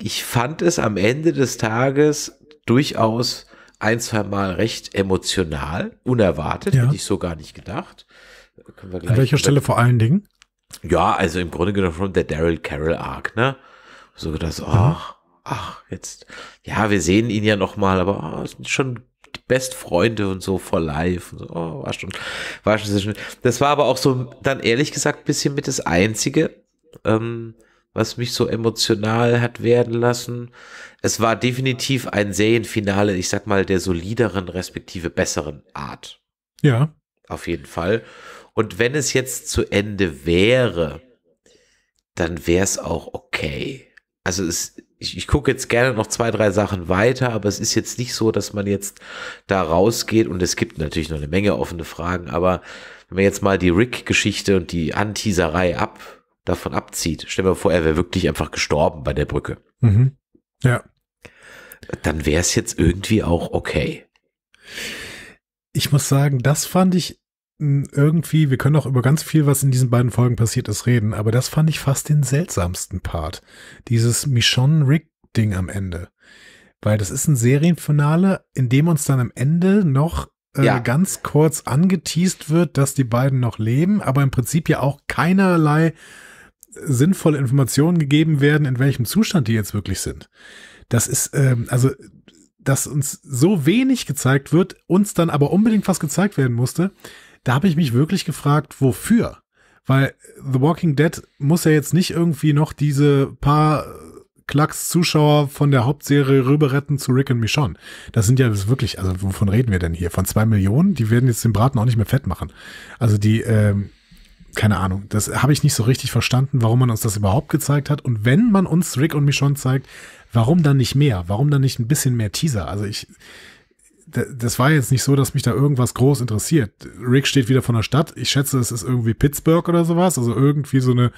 ich fand es am Ende des Tages durchaus ein, zwei Mal recht emotional, unerwartet, ja. hätte ich so gar nicht gedacht. Können wir gleich An welcher Stelle vor allen Dingen? Ja, also im Grunde genommen der Daryl Carol Arc, ne? So gedacht, ach, ach, jetzt, ja, wir sehen ihn ja nochmal, aber oh, sind schon die Bestfreunde und so for life. Und so, oh, war schon, war schon sehr schön. Das war aber auch so, dann ehrlich gesagt, ein bisschen mit das Einzige, ähm, was mich so emotional hat werden lassen. Es war definitiv ein Serienfinale, ich sag mal, der solideren, respektive besseren Art. Ja. Auf jeden Fall. Und wenn es jetzt zu Ende wäre, dann wäre es auch okay. Also es, ich, ich gucke jetzt gerne noch zwei, drei Sachen weiter, aber es ist jetzt nicht so, dass man jetzt da rausgeht, und es gibt natürlich noch eine Menge offene Fragen, aber wenn man jetzt mal die Rick-Geschichte und die Anteaserei ab, davon abzieht, stell dir mal vor, er wäre wirklich einfach gestorben bei der Brücke. Mhm. Ja. Dann wäre es jetzt irgendwie auch okay. Ich muss sagen, das fand ich irgendwie, wir können auch über ganz viel, was in diesen beiden Folgen passiert ist, reden, aber das fand ich fast den seltsamsten Part. Dieses Michonne-Rick-Ding am Ende. Weil das ist ein Serienfinale, in dem uns dann am Ende noch äh, ja. ganz kurz angeteast wird, dass die beiden noch leben, aber im Prinzip ja auch keinerlei sinnvolle Informationen gegeben werden, in welchem Zustand die jetzt wirklich sind. Das ist, ähm, also, dass uns so wenig gezeigt wird, uns dann aber unbedingt was gezeigt werden musste, da habe ich mich wirklich gefragt, wofür? Weil The Walking Dead muss ja jetzt nicht irgendwie noch diese paar Klacks-Zuschauer von der Hauptserie rüber retten zu Rick und Michonne. Das sind ja wirklich, also wovon reden wir denn hier? Von zwei Millionen? Die werden jetzt den Braten auch nicht mehr fett machen. Also die, ähm, keine Ahnung, das habe ich nicht so richtig verstanden, warum man uns das überhaupt gezeigt hat. Und wenn man uns Rick und Michonne zeigt, warum dann nicht mehr? Warum dann nicht ein bisschen mehr Teaser? Also ich, das war jetzt nicht so, dass mich da irgendwas groß interessiert. Rick steht wieder von der Stadt. Ich schätze, es ist irgendwie Pittsburgh oder sowas. Also irgendwie so eine,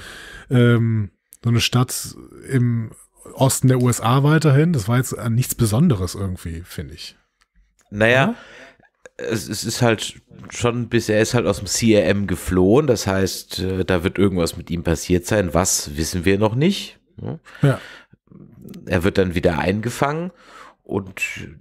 ähm, so eine Stadt im Osten der U S A weiterhin. Das war jetzt nichts Besonderes irgendwie, finde ich. Naja, ja? es, es ist halt schon, bisher ist halt aus dem C R M geflohen. Das heißt, da wird irgendwas mit ihm passiert sein. Was, wissen wir noch nicht. Ja. Er wird dann wieder eingefangen. Und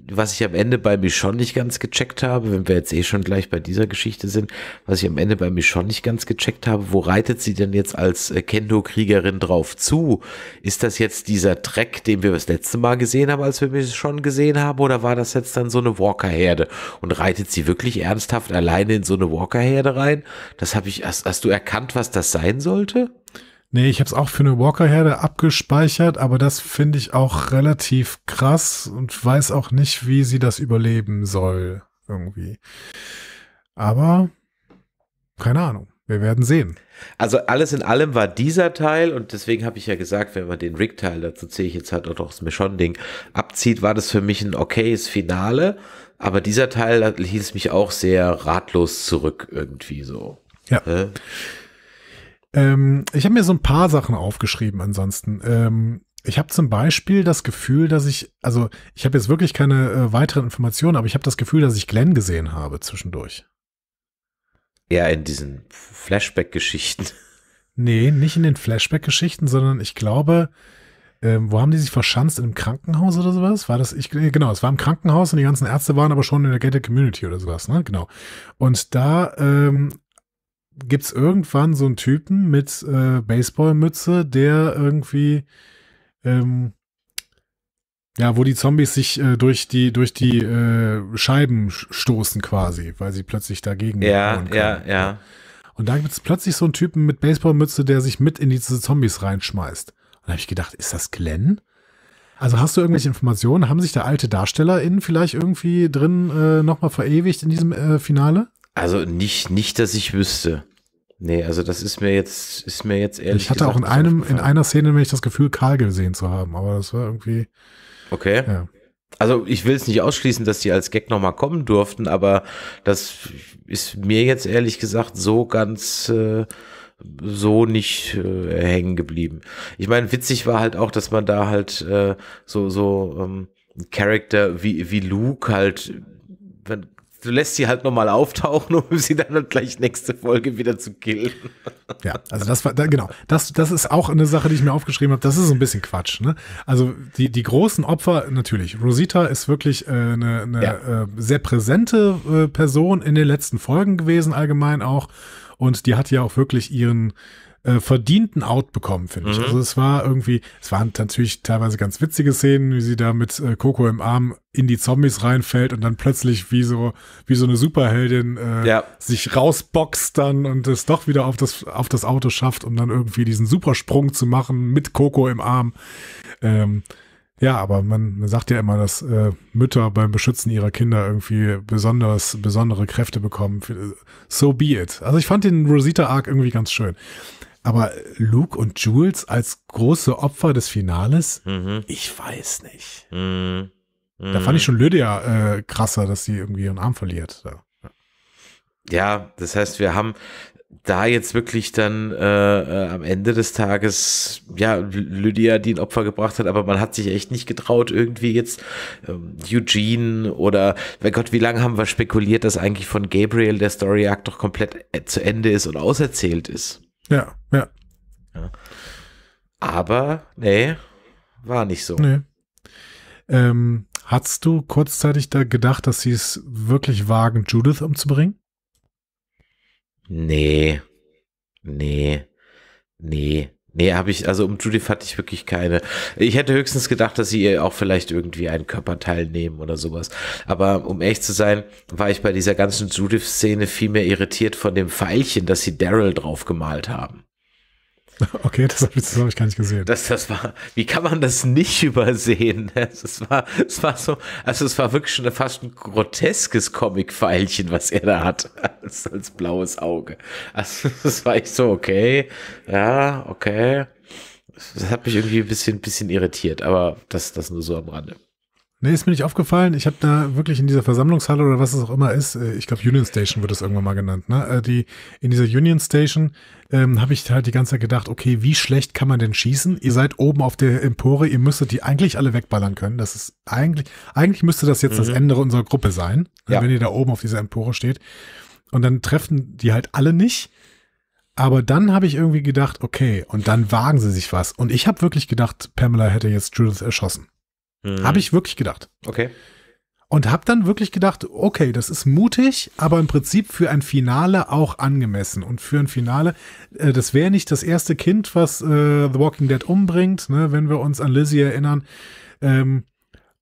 was ich am Ende bei Michonne nicht ganz gecheckt habe, wenn wir jetzt eh schon gleich bei dieser Geschichte sind, was ich am Ende bei Michonne nicht ganz gecheckt habe, wo reitet sie denn jetzt als Kendo-Kriegerin drauf zu? Ist das jetzt dieser Treck, den wir das letzte Mal gesehen haben, als wir Michonne gesehen haben, oder war das jetzt dann so eine Walker-Herde? Und reitet sie wirklich ernsthaft alleine in so eine Walker-Herde rein? Das habe ich, hast, hast du erkannt, was das sein sollte? Nee, ich habe es auch für eine Walker-Herde abgespeichert, aber das finde ich auch relativ krass und weiß auch nicht, wie sie das überleben soll irgendwie. Aber keine Ahnung, wir werden sehen. Also alles in allem war dieser Teil, und deswegen habe ich ja gesagt, wenn man den Rick-Teil, dazu zähle ich jetzt halt auch noch das Michonne-Ding, abzieht, war das für mich ein okayes Finale, aber dieser Teil, da hielt mich auch sehr ratlos zurück irgendwie so. Ja. Ja. Ähm, ich habe mir so ein paar Sachen aufgeschrieben ansonsten. Ähm, ich habe zum Beispiel das Gefühl, dass ich, also ich habe jetzt wirklich keine äh, weiteren Informationen, aber ich habe das Gefühl, dass ich Glenn gesehen habe zwischendurch. Ja, in diesen Flashback-Geschichten. Nee, nicht in den Flashback-Geschichten, sondern ich glaube, ähm, wo haben die sich verschanzt? In einem Krankenhaus oder sowas? War das, ich, genau, es war im Krankenhaus und die ganzen Ärzte waren aber schon in der Gated Community oder sowas, ne? Genau. Und da, ähm, gibt es irgendwann so einen Typen mit äh, Baseballmütze, der irgendwie, ähm, ja, wo die Zombies sich äh, durch die, durch die äh, Scheiben stoßen quasi, weil sie plötzlich dagegen ja, ja, ja. Und da gibt es plötzlich so einen Typen mit Baseballmütze, der sich mit in diese Zombies reinschmeißt. Und da habe ich gedacht, ist das Glenn? Also hast du irgendwelche Informationen? Haben sich da alte DarstellerInnen vielleicht irgendwie drin äh, nochmal verewigt in diesem äh, Finale? Also nicht, nicht, dass ich wüsste. Nee, also das ist mir jetzt, ist mir jetzt ehrlich Ich hatte gesagt, auch in einem, in einer Szene nämlich das Gefühl, Karl gesehen zu haben, aber das war irgendwie. Okay. Ja. Also ich will es nicht ausschließen, dass die als Gag nochmal kommen durften, aber das ist mir jetzt ehrlich gesagt so ganz, äh, so nicht äh, hängen geblieben. Ich meine, witzig war halt auch, dass man da halt äh, so, so, ähm, ein Charakter wie, wie Luke halt, wenn, du lässt sie halt nochmal auftauchen, um sie dann halt gleich nächste Folge wieder zu killen. Ja, also das war, da, genau, das, das ist auch eine Sache, die ich mir aufgeschrieben habe, das ist so ein bisschen Quatsch, ne? Also die, die großen Opfer, natürlich, Rosita ist wirklich äh, eine, eine ja. äh, sehr präsente äh, Person in den letzten Folgen gewesen, allgemein auch, und die hat ja auch wirklich ihren äh, verdienten Out bekommen, finde ich. Mhm. Also es war irgendwie, es waren natürlich teilweise ganz witzige Szenen, wie sie da mit äh, Coco im Arm in die Zombies reinfällt und dann plötzlich wie so, wie so eine Superheldin äh, ja. sich rausboxt dann und es doch wieder auf das, auf das Auto schafft, um dann irgendwie diesen Supersprung zu machen mit Coco im Arm. Ähm, ja, aber man, man sagt ja immer, dass äh, Mütter beim Beschützen ihrer Kinder irgendwie besonders besondere Kräfte bekommen. So be it. Also ich fand den Rosita-Arc irgendwie ganz schön. Aber Luke und Jules als große Opfer des Finales, mhm. ich weiß nicht. Mhm. Da fand ich schon Lydia äh, krasser, dass sie irgendwie ihren Arm verliert. Ja, ja, das heißt, wir haben da jetzt wirklich dann äh, am Ende des Tages, ja, Lydia, die ein Opfer gebracht hat, aber man hat sich echt nicht getraut, irgendwie jetzt ähm, Eugene oder, mein Gott, wie lange haben wir spekuliert, dass eigentlich von Gabriel der Story-Arc doch komplett zu Ende ist und auserzählt ist. Ja, ja. ja. Aber, nee, war nicht so. Nee. Ähm, Hattest du kurzzeitig da gedacht, dass sie es wirklich wagen, Judith umzubringen? Nee, nee, nee, nee, habe ich, also um Judith hatte ich wirklich keine. Ich hätte höchstens gedacht, dass sie ihr auch vielleicht irgendwie einen Körperteil nehmen oder sowas. Aber um ehrlich zu sein, war ich bei dieser ganzen Judith-Szene viel mehr irritiert von dem Pfeilchen, das sie Daryl drauf gemalt haben. Okay, das habe ich, hab ich gar nicht gesehen. Das, das war, wie kann man das nicht übersehen? Es war, es war so, also es war wirklich schon fast ein groteskes Comic-Pfeilchen, was er da hat, als, als blaues Auge. Also das war echt so, okay, ja, okay. Das hat mich irgendwie ein bisschen, bisschen irritiert, aber das, das nur so am Rande. Nee, ist mir nicht aufgefallen. Ich habe da wirklich in dieser Versammlungshalle oder was es auch immer ist, ich glaube Union Station wird es irgendwann mal genannt, ne? Die, in dieser Union Station ähm, habe ich halt die ganze Zeit gedacht, okay, wie schlecht kann man denn schießen? Ihr seid oben auf der Empore, ihr müsstet die eigentlich alle wegballern können. Das ist eigentlich, eigentlich müsste das jetzt mhm. das Ende unserer Gruppe sein, ja. wenn ihr da oben auf dieser Empore steht. Und dann treffen die halt alle nicht. Aber dann habe ich irgendwie gedacht, okay, und dann wagen sie sich was. Und ich habe wirklich gedacht, Pamela hätte jetzt Judith erschossen. Habe ich wirklich gedacht. Okay. Und habe dann wirklich gedacht, okay, das ist mutig, aber im Prinzip für ein Finale auch angemessen. Und für ein Finale, äh, das wäre nicht das erste Kind, was äh, The Walking Dead umbringt, ne, wenn wir uns an Lizzie erinnern. Ähm,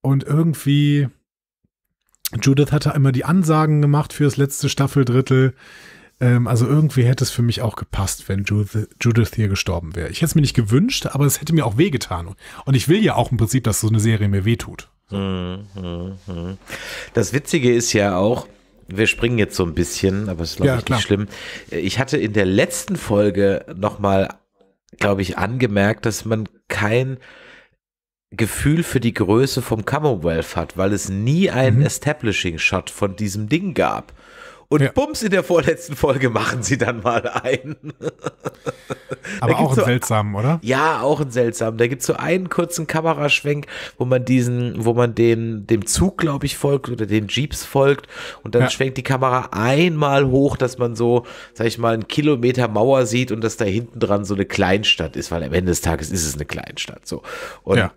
und irgendwie, Judith hatte immer die Ansagen gemacht für das letzte Staffeldrittel. Ähm, also irgendwie hätte es für mich auch gepasst, wenn Judith, Judith hier gestorben wäre. Ich hätte es mir nicht gewünscht, aber es hätte mir auch wehgetan. Und ich will ja auch im Prinzip, dass so eine Serie mir wehtut. Das Witzige ist ja auch, wir springen jetzt so ein bisschen, aber es ist, glaube ja, ich, klar. nicht schlimm. Ich hatte in der letzten Folge nochmal, glaube ich, angemerkt, dass man kein Gefühl für die Größe vom Commonwealth hat, weil es nie einen mhm. Establishing-Shot von diesem Ding gab. Und ja. bums, in der vorletzten Folge machen sie dann mal einen. Aber auch einen so, seltsamen, oder? Ja, auch einen seltsamen. Da gibt es so einen kurzen Kameraschwenk, wo man diesen, wo man den, dem Zug, glaube ich, folgt oder den Jeeps folgt und dann ja. schwenkt die Kamera einmal hoch, dass man so, sag ich mal, einen Kilometer Mauer sieht und dass da hinten dran so eine Kleinstadt ist, weil am Ende des Tages ist es eine Kleinstadt. So. Und ja.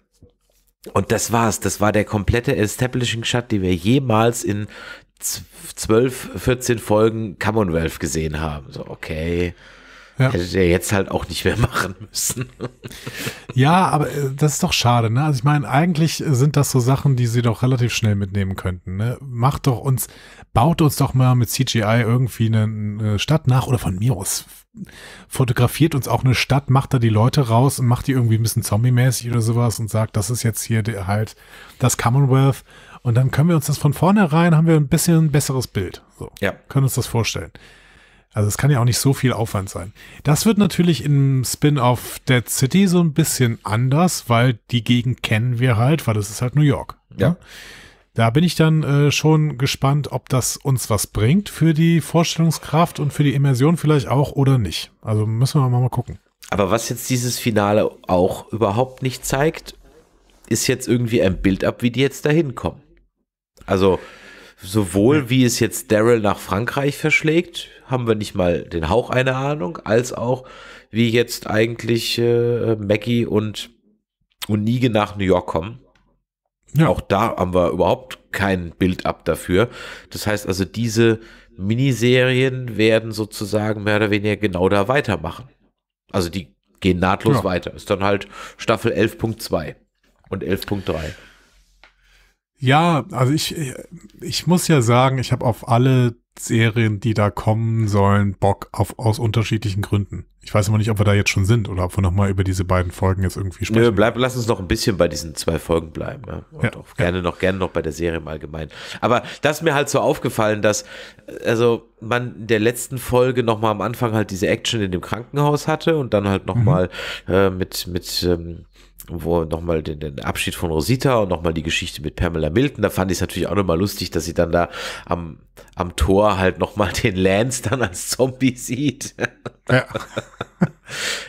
Und das war's. Das war der komplette Establishing-Shot, den wir jemals in zwölf, vierzehn Folgen Commonwealth gesehen haben. So, okay. Ja. Hätte der jetzt halt auch nicht mehr machen müssen. Ja, aber das ist doch schade, ne? Also ich meine, eigentlich sind das so Sachen, die sie doch relativ schnell mitnehmen könnten, ne? Macht doch uns, baut uns doch mal mit C G I irgendwie eine, eine Stadt nach oder von mir aus fotografiert uns auch eine Stadt, macht da die Leute raus und macht die irgendwie ein bisschen zombie-mäßig oder sowas und sagt, das ist jetzt hier der, halt das Commonwealth. Und dann können wir uns das von vornherein, haben wir ein bisschen ein besseres Bild. So, ja. Können uns das vorstellen. Also es kann ja auch nicht so viel Aufwand sein. Das wird natürlich im Spin-off Dead City so ein bisschen anders, weil die Gegend kennen wir halt, weil es ist halt New York. Ja. Ne? Da bin ich dann äh, schon gespannt, ob das uns was bringt für die Vorstellungskraft und für die Immersion vielleicht auch oder nicht. Also müssen wir mal, mal gucken. Aber was jetzt dieses Finale auch überhaupt nicht zeigt, ist jetzt irgendwie ein Bild ab, wie die jetzt da hinkommen. Also sowohl wie es jetzt Daryl nach Frankreich verschlägt, haben wir nicht mal den Hauch einer Ahnung, als auch wie jetzt eigentlich äh, Maggie und, und Negan nach New York kommen. Ja. Auch da haben wir überhaupt kein Bild ab dafür. Das heißt also, diese Miniserien werden sozusagen mehr oder weniger genau da weitermachen. Also die gehen nahtlos ja. weiter. Ist dann halt Staffel elf Punkt zwei und elf Punkt drei. Ja, also ich, ich muss ja sagen, ich habe auf alle Serien, die da kommen sollen, Bock auf, aus unterschiedlichen Gründen. Ich weiß immer nicht, ob wir da jetzt schon sind oder ob wir nochmal über diese beiden Folgen jetzt irgendwie sprechen. Nö, bleib, lass uns noch ein bisschen bei diesen zwei Folgen bleiben. Ja? Und ja, auch gerne, ja. noch, gerne noch bei der Serie im Allgemeinen. Aber das ist mir halt so aufgefallen, dass also man in der letzten Folge nochmal am Anfang halt diese Action in dem Krankenhaus hatte und dann halt nochmal mhm. äh, mit, mit ähm, wo nochmal den, den Abschied von Rosita und nochmal die Geschichte mit Pamela Milton, da fand ich es natürlich auch nochmal lustig, dass sie dann da am, am Tor halt nochmal den Lance dann als Zombie sieht. Ja.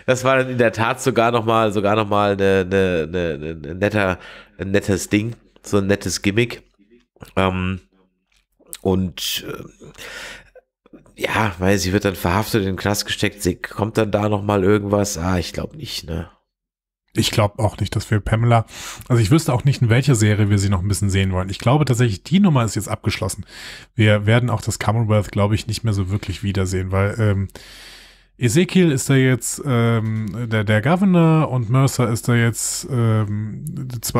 Das war dann in der Tat sogar nochmal sogar nochmal ne, ne, ne, ne netter, ein nettes Ding, so ein nettes Gimmick. Ähm, und äh, ja, weil sie wird dann verhaftet, in den Knast gesteckt, sie kommt dann da nochmal irgendwas, ah, ich glaube nicht, ne? Ich glaube auch nicht, dass wir Pamela, also ich wüsste auch nicht, in welcher Serie wir sie noch ein bisschen sehen wollen. Ich glaube tatsächlich, die Nummer ist jetzt abgeschlossen. Wir werden auch das Commonwealth, glaube ich, nicht mehr so wirklich wiedersehen, weil ähm, Ezekiel ist da jetzt ähm, der, der Governor und Mercer ist da jetzt ähm,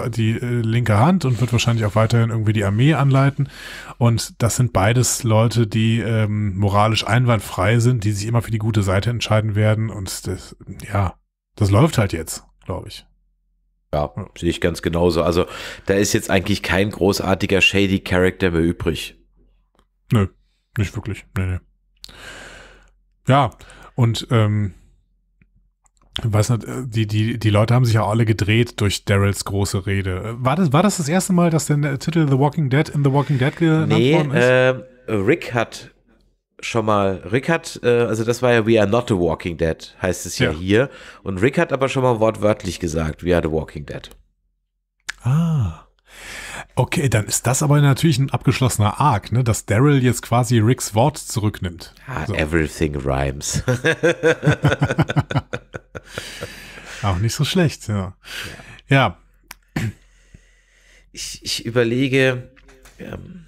die äh, linke Hand und wird wahrscheinlich auch weiterhin irgendwie die Armee anleiten. Und das sind beides Leute, die ähm, moralisch einwandfrei sind, die sich immer für die gute Seite entscheiden werden. Und das, ja, das läuft halt jetzt. Glaube ich. Ja, ja, sehe ich ganz genauso. Also da ist jetzt eigentlich kein großartiger shady Charakter mehr übrig. Nö, nicht wirklich. Nee, nee. Ja, und ähm, weiß nicht, die, die, die Leute haben sich ja alle gedreht durch Daryls große Rede. War das, war das das erste Mal, dass der Titel The Walking Dead in The Walking Dead genannt nee, worden ist? Nee, äh, Rick hat schon mal, Rick hat, äh, also das war ja We are not the Walking Dead, heißt es ja, ja hier. Und Rick hat aber schon mal wortwörtlich gesagt, We are the Walking Dead. Ah. Okay, dann ist das aber natürlich ein abgeschlossener Arc, ne? Dass Daryl jetzt quasi Ricks Wort zurücknimmt. Ah, so. Everything rhymes. Auch nicht so schlecht, ja. Ja. ja. Ich, ich überlege, ähm,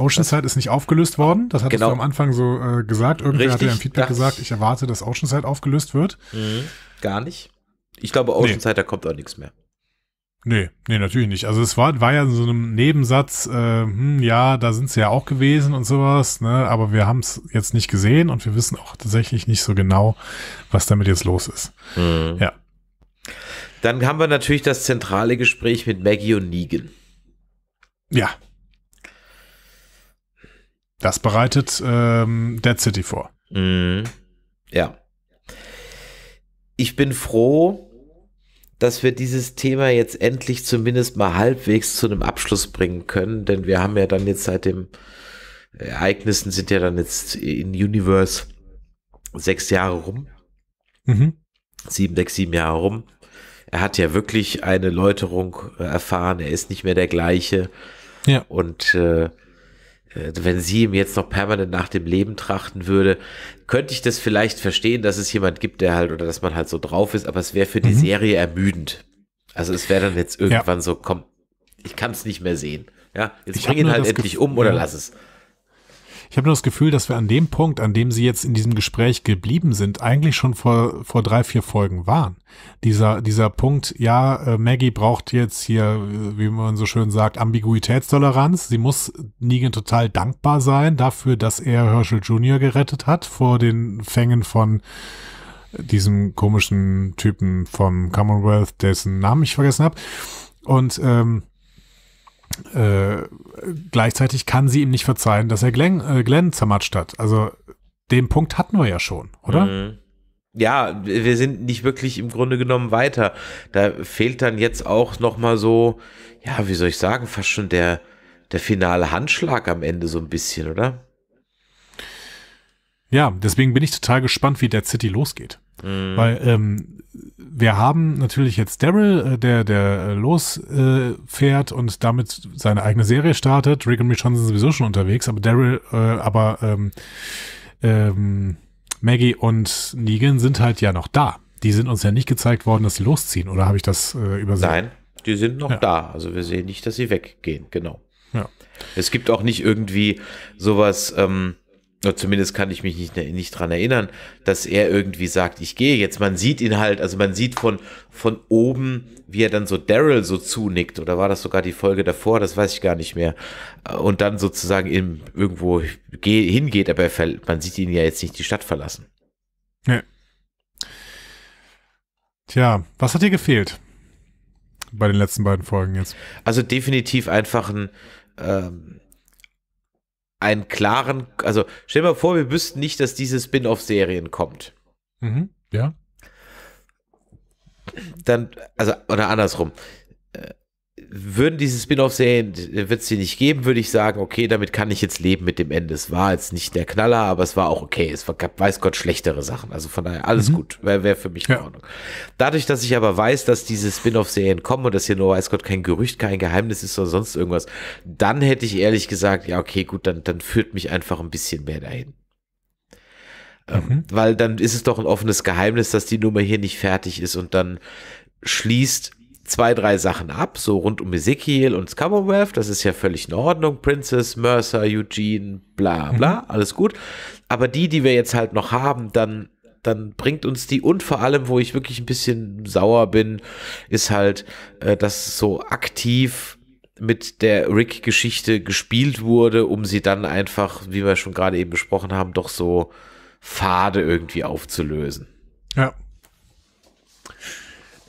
Oceanside ist nicht aufgelöst worden, das hattest genau. du am Anfang so äh, gesagt. Irgendwer hatte ja im Feedback gesagt, ich erwarte, dass Oceanside aufgelöst wird. Mhm. Gar nicht. Ich glaube, Oceanside, nee. da kommt auch nichts mehr. Nee, nee, natürlich nicht. Also es war, war ja in so einem Nebensatz, äh, hm, ja, da sind sie ja auch gewesen und sowas, ne? Aber wir haben es jetzt nicht gesehen und wir wissen auch tatsächlich nicht so genau, was damit jetzt los ist. Mhm. Ja. Dann haben wir natürlich das zentrale Gespräch mit Maggie und Negan. Ja. Das bereitet ähm, Dead City vor. Mm, ja. Ich bin froh, dass wir dieses Thema jetzt endlich zumindest mal halbwegs zu einem Abschluss bringen können, denn wir haben ja dann jetzt seit den Ereignissen sind ja dann jetzt in Universe sechs Jahre rum. Mhm. Sieben, sechs, sieben Jahre rum. Er hat ja wirklich eine Läuterung erfahren. Er ist nicht mehr der gleiche. Ja. Und äh, wenn sie ihm jetzt noch permanent nach dem Leben trachten würde, könnte ich das vielleicht verstehen, dass es jemand gibt, der halt, oder dass man halt so drauf ist, aber es wäre für die mhm. Serie ermüdend. Also es wäre dann jetzt irgendwann ja. so, komm, ich kann es nicht mehr sehen. Ja, jetzt bring ihn halt endlich Gef um oder ja. lass es. Ich habe nur das Gefühl, dass wir an dem Punkt, an dem sie jetzt in diesem Gespräch geblieben sind, eigentlich schon vor, vor drei, vier Folgen waren. Dieser, dieser Punkt, ja, Maggie braucht jetzt hier, wie man so schön sagt, Ambiguitätstoleranz. Sie muss Negan total dankbar sein dafür, dass er Herschel Junior gerettet hat vor den Fängen von diesem komischen Typen vom Commonwealth, dessen Namen ich vergessen habe. Und ähm, Äh, gleichzeitig kann sie ihm nicht verzeihen, dass er Glenn, äh, Glenn zermatscht hat. Also den Punkt hatten wir ja schon, oder? Mhm. Ja, wir sind nicht wirklich im Grunde genommen weiter. Da fehlt dann jetzt auch noch mal so, ja, wie soll ich sagen, fast schon der, der finale Handschlag am Ende so ein bisschen, oder? Ja, deswegen bin ich total gespannt, wie Dead City losgeht. Mhm. Weil ähm, wir haben natürlich jetzt Daryl, äh, der, der losfährt äh, und damit seine eigene Serie startet. Rick und Michonne sind sowieso schon unterwegs, aber Daryl, äh, aber ähm, ähm, Maggie und Negan sind halt ja noch da. Die sind uns ja nicht gezeigt worden, dass sie losziehen, oder habe ich das äh, übersehen? Nein, die sind noch ja. da. Also wir sehen nicht, dass sie weggehen, genau. Ja. Es gibt auch nicht irgendwie sowas, ähm, Oder zumindest kann ich mich nicht, nicht daran erinnern, dass er irgendwie sagt, ich gehe jetzt. Man sieht ihn halt, also man sieht von, von oben, wie er dann so Daryl so zunickt. Oder war das sogar die Folge davor? Das weiß ich gar nicht mehr. Und dann sozusagen im, irgendwo hingeht, aber er, man sieht ihn ja jetzt nicht die Stadt verlassen. Ja. Tja, was hat dir gefehlt bei den letzten beiden Folgen jetzt? Also definitiv einfach ein... Ähm, einen klaren, also stell dir mal vor, wir wüssten nicht, dass diese Spin-off-Serien kommt. Mhm, ja. Dann, also, oder andersrum. Würden diese Spin-off-Serien, wird es sie nicht geben, würde ich sagen, okay, damit kann ich jetzt leben mit dem Ende. Es war jetzt nicht der Knaller, aber es war auch okay. Es gab, weiß Gott, schlechtere Sachen. Also von daher, alles mhm. gut. Wäre wär für mich in ja. Ordnung. Dadurch, dass ich aber weiß, dass diese Spin-off-Serien kommen und dass hier nur, weiß Gott, kein Gerücht, kein Geheimnis ist oder sonst irgendwas, dann hätte ich ehrlich gesagt, ja, okay, gut, dann, dann führt mich einfach ein bisschen mehr dahin. Mhm. Ähm, weil dann ist es doch ein offenes Geheimnis, dass die Nummer hier nicht fertig ist und dann schließt zwei, drei Sachen ab, so rund um Ezekiel und das Commonwealth, das ist ja völlig in Ordnung, Princess, Mercer, Eugene, bla bla, mhm. alles gut, aber die, die wir jetzt halt noch haben, dann, dann bringt uns die, und vor allem, wo ich wirklich ein bisschen sauer bin, ist halt, äh, dass so aktiv mit der Rick-Geschichte gespielt wurde, um sie dann einfach, wie wir schon gerade eben besprochen haben, doch so fade irgendwie aufzulösen. Ja.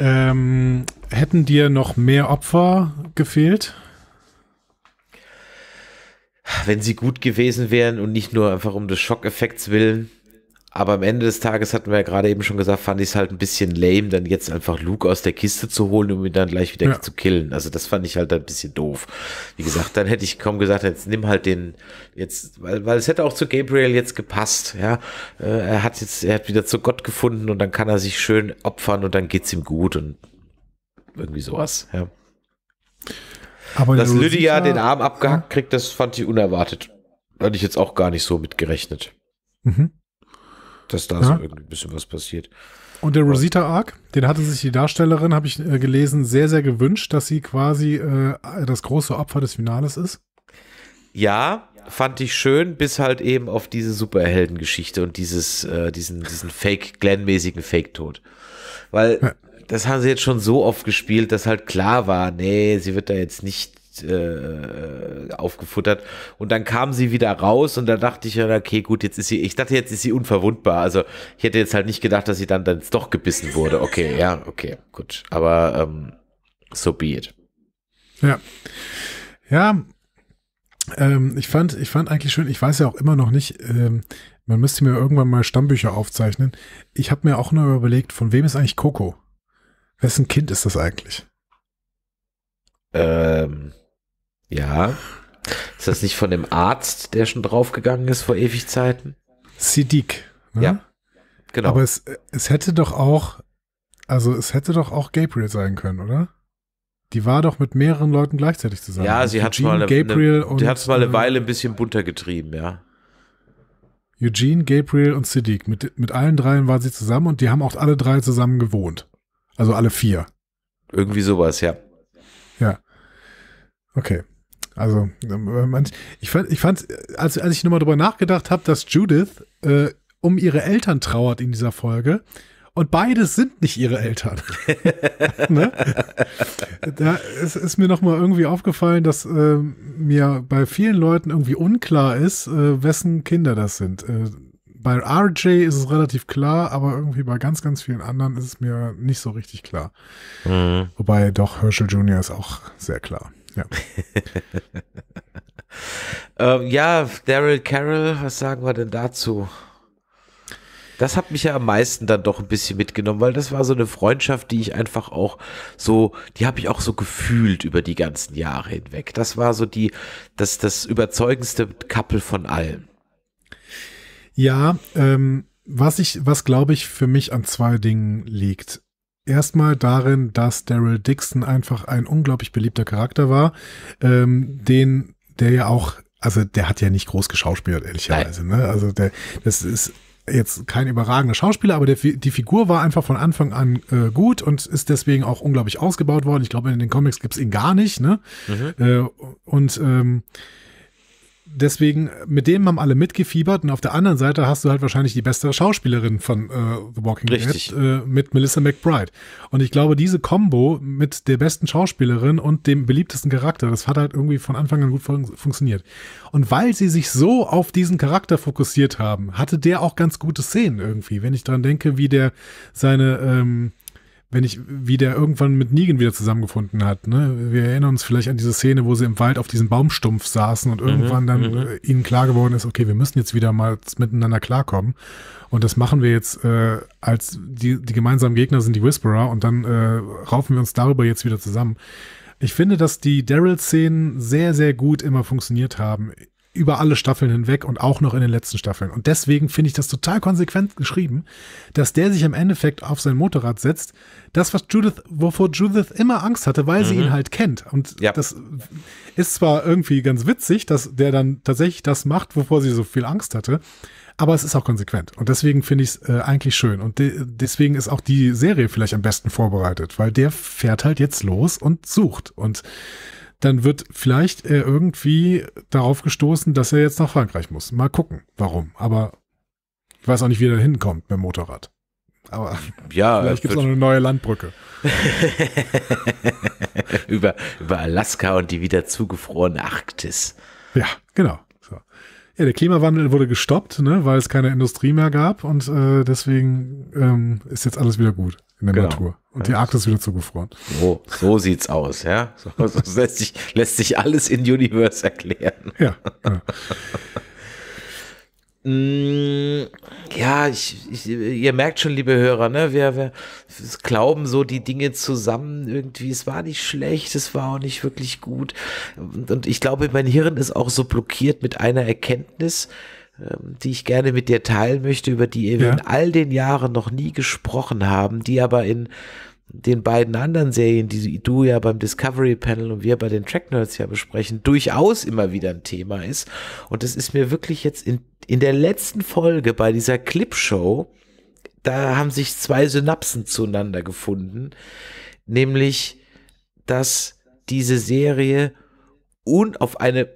Ähm, hätten dir noch mehr Opfer gefehlt? Wenn sie gut gewesen wären und nicht nur einfach um des Schockeffekts willen. Aber am Ende des Tages, hatten wir ja gerade eben schon gesagt, fand ich es halt ein bisschen lame, dann jetzt einfach Luke aus der Kiste zu holen, um ihn dann gleich wieder ja. zu killen. Also das fand ich halt ein bisschen doof. Wie gesagt, dann hätte ich kaum gesagt, jetzt nimm halt den, jetzt, weil, weil es hätte auch zu Gabriel jetzt gepasst, ja. Er hat jetzt, er hat wieder zu Gott gefunden und dann kann er sich schön opfern und dann geht's ihm gut und irgendwie sowas, ja. Aber dass Lydia den Arm abgehackt kriegt, das fand ich unerwartet. Hatte ich jetzt auch gar nicht so mitgerechnet. Mhm. Dass da ja. so irgendwie ein bisschen was passiert. Und der Rosita-Arc, den hatte sich die Darstellerin, habe ich äh, gelesen, sehr, sehr gewünscht, dass sie quasi äh, das große Opfer des Finales ist. Ja, fand ich schön, bis halt eben auf diese Superheldengeschichte und dieses, äh, diesen, diesen Fake-Glenn-mäßigen Fake-Tod. Weil ja. das haben sie jetzt schon so oft gespielt, dass halt klar war, nee, sie wird da jetzt nicht aufgefuttert, und dann kam sie wieder raus und da dachte ich, okay, gut, jetzt ist sie, ich dachte, jetzt ist sie unverwundbar, also ich hätte jetzt halt nicht gedacht, dass sie dann, dann doch gebissen wurde, okay, ja, okay, gut, aber ähm, so be it. Ja, ja, ähm, ich fand, ich fand eigentlich schön, ich weiß ja auch immer noch nicht, ähm, man müsste mir irgendwann mal Stammbücher aufzeichnen, ich habe mir auch nur überlegt, von wem ist eigentlich Coco? Wessen Kind ist das eigentlich? Ähm, ja. Ist das nicht von dem Arzt, der schon draufgegangen ist vor Ewigzeiten? Siddiq. Ne? Ja, genau. Aber es, es hätte doch auch, also es hätte doch auch Gabriel sein können, oder? Die war doch mit mehreren Leuten gleichzeitig zusammen. Ja, sie hat es mal, mal eine Weile ein bisschen bunter getrieben, ja. Eugene, Gabriel und Siddiq. Mit, mit allen dreien war sie zusammen und die haben auch alle drei zusammen gewohnt. Also alle vier. Irgendwie sowas, ja. Ja, okay. Also, ich fand, ich fand, als, als ich nochmal drüber nachgedacht habe, dass Judith äh, um ihre Eltern trauert in dieser Folge und beides sind nicht ihre Eltern. Ne? Da ist, ist mir nochmal irgendwie aufgefallen, dass äh, mir bei vielen Leuten irgendwie unklar ist, äh, wessen Kinder das sind. Äh, bei R J ist es relativ klar, aber irgendwie bei ganz, ganz vielen anderen ist es mir nicht so richtig klar. Mhm. Wobei doch, Herschel Junior ist auch sehr klar. Ja, ähm, ja, Daryl, Carol, was sagen wir denn dazu? Das hat mich ja am meisten dann doch ein bisschen mitgenommen, weil das war so eine Freundschaft, die ich einfach auch so, die habe ich auch so gefühlt über die ganzen Jahre hinweg. Das war so die, das, das überzeugendste Couple von allen. Ja, ähm, was ich, was glaube ich für mich an zwei Dingen liegt. Erstmal darin, dass Daryl Dixon einfach ein unglaublich beliebter Charakter war, ähm, den, der ja auch, also der hat ja nicht groß geschauspielert, ehrlicherweise, ne? Also der, das ist jetzt kein überragender Schauspieler, aber der, die Figur war einfach von Anfang an äh, gut und ist deswegen auch unglaublich ausgebaut worden. Ich glaube, in den Comics gibt's ihn gar nicht, ne? Mhm. Äh, und ähm, deswegen, mit dem haben alle mitgefiebert, und auf der anderen Seite hast du halt wahrscheinlich die beste Schauspielerin von äh, The Walking Dead äh, mit Melissa McBride. Und ich glaube, diese Combo mit der besten Schauspielerin und dem beliebtesten Charakter, das hat halt irgendwie von Anfang an gut fun funktioniert. Und weil sie sich so auf diesen Charakter fokussiert haben, hatte der auch ganz gute Szenen irgendwie. Wenn ich dran denke, wie der seine, ähm, wenn ich, wie der irgendwann mit Negan wieder zusammengefunden hat, ne? Wir erinnern uns vielleicht an diese Szene, wo sie im Wald auf diesem Baumstumpf saßen und irgendwann mhm, dann mhm. ihnen klar geworden ist, okay, wir müssen jetzt wieder mal miteinander klarkommen. Und das machen wir jetzt, äh, als die, die gemeinsamen Gegner sind die Whisperer, und dann äh, raufen wir uns darüber jetzt wieder zusammen. Ich finde, dass die Daryl-Szenen sehr, sehr gut immer funktioniert haben. Über alle Staffeln hinweg und auch noch in den letzten Staffeln. Und deswegen finde ich das total konsequent geschrieben, dass der sich im Endeffekt auf sein Motorrad setzt. Das, was Judith, wovor Judith immer Angst hatte, weil mhm. sie ihn halt kennt. Und ja. das ist zwar irgendwie ganz witzig, dass der dann tatsächlich das macht, wovor sie so viel Angst hatte, aber es ist auch konsequent. Und deswegen finde ich es äh, eigentlich schön. Und de deswegen ist auch die Serie vielleicht am besten vorbereitet, weil der fährt halt jetzt los und sucht. Und dann wird vielleicht äh, irgendwie darauf gestoßen, dass er jetzt nach Frankreich muss. Mal gucken, warum. Aber ich weiß auch nicht, wie er da hinkommt mit dem Motorrad. Aber ja, vielleicht gibt es noch eine neue Landbrücke. über, über Alaska und die wieder zugefrorene Arktis. Ja, genau. So. Ja, der Klimawandel wurde gestoppt, ne, weil es keine Industrie mehr gab. Und äh, deswegen ähm, ist jetzt alles wieder gut in der genau. Natur. Und die Arktis wieder zugefroren. So, so sieht's aus, ja. So, so lässt, sich, lässt sich alles in Universe erklären. Ja, ja. ja ich, ich, ihr merkt schon, liebe Hörer, ne, wir, wir glauben so die Dinge zusammen irgendwie. Es war nicht schlecht, es war auch nicht wirklich gut. Und, und ich glaube, mein Hirn ist auch so blockiert mit einer Erkenntnis, die ich gerne mit dir teilen möchte, über die wir ja. in all den Jahren noch nie gesprochen haben, die aber in den beiden anderen Serien, die du ja beim Discovery Panel und wir bei den Track Nerds ja besprechen, durchaus immer wieder ein Thema ist. Und das ist mir wirklich jetzt in, in der letzten Folge bei dieser Clipshow, da haben sich zwei Synapsen zueinander gefunden, nämlich, dass diese Serie und auf eine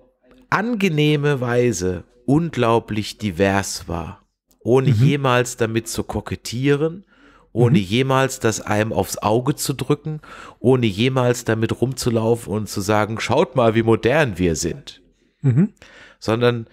angenehme Weise unglaublich divers war, ohne mhm. jemals damit zu kokettieren, ohne mhm. jemals das einem aufs Auge zu drücken, ohne jemals damit rumzulaufen und zu sagen, schaut mal, wie modern wir sind. Mhm. Sondern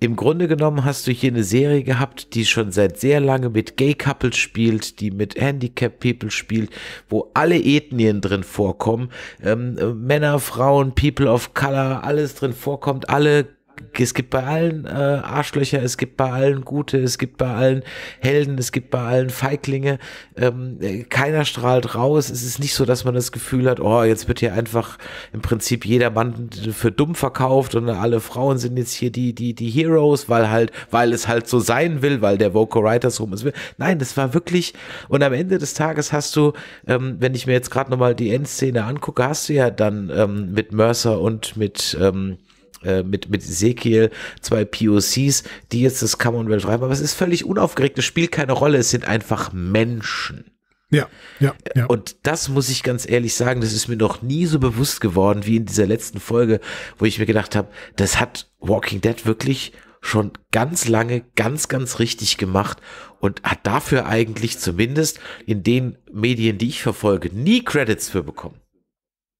im Grunde genommen hast du hier eine Serie gehabt, die schon seit sehr lange mit Gay-Couples spielt, die mit Handicap-People spielt, wo alle Ethnien drin vorkommen, ähm, äh, Männer, Frauen, People of Color, alles drin vorkommt, alle es gibt bei allen äh, Arschlöcher, es gibt bei allen Gute, es gibt bei allen Helden, es gibt bei allen Feiglinge, ähm, keiner strahlt raus, es ist nicht so, dass man das Gefühl hat, oh, jetzt wird hier einfach im Prinzip jeder Mann für dumm verkauft und alle Frauen sind jetzt hier die, die, die Heroes, weil halt, weil es halt so sein will, weil der Vocal Writers Room es will. Nein, das war wirklich, und am Ende des Tages hast du, ähm, wenn ich mir jetzt gerade nochmal die Endszene angucke, hast du ja dann ähm, mit Mercer und mit ähm, Mit, mit Ezekiel, zwei P O Cs, die jetzt das Commonwealth schreiben, aber es ist völlig unaufgeregt, es spielt keine Rolle, es sind einfach Menschen. Ja, ja, ja. Und das muss ich ganz ehrlich sagen, das ist mir noch nie so bewusst geworden wie in dieser letzten Folge, wo ich mir gedacht habe, das hat Walking Dead wirklich schon ganz lange, ganz, ganz richtig gemacht und hat dafür eigentlich zumindest in den Medien, die ich verfolge, nie Credits für bekommen.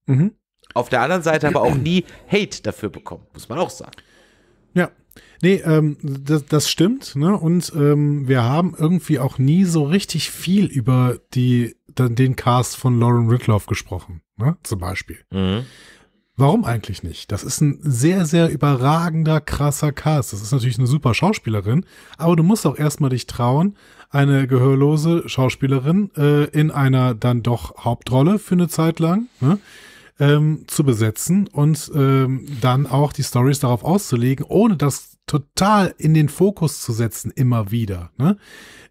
Mhm. Auf der anderen Seite aber auch nie Hate dafür bekommen, muss man auch sagen. Ja, nee, ähm, das, das stimmt, ne? Und ähm, wir haben irgendwie auch nie so richtig viel über die, dann den Cast von Lauren Ridloff gesprochen, ne? Zum Beispiel. Mhm. Warum eigentlich nicht? Das ist ein sehr, sehr überragender, krasser Cast. Das ist natürlich eine super Schauspielerin, aber du musst auch erstmal dich trauen, eine gehörlose Schauspielerin äh, in einer dann doch Hauptrolle für eine Zeit lang, ne? Ähm, zu besetzen und ähm, dann auch die Storys darauf auszulegen, ohne das total in den Fokus zu setzen, immer wieder. Ne?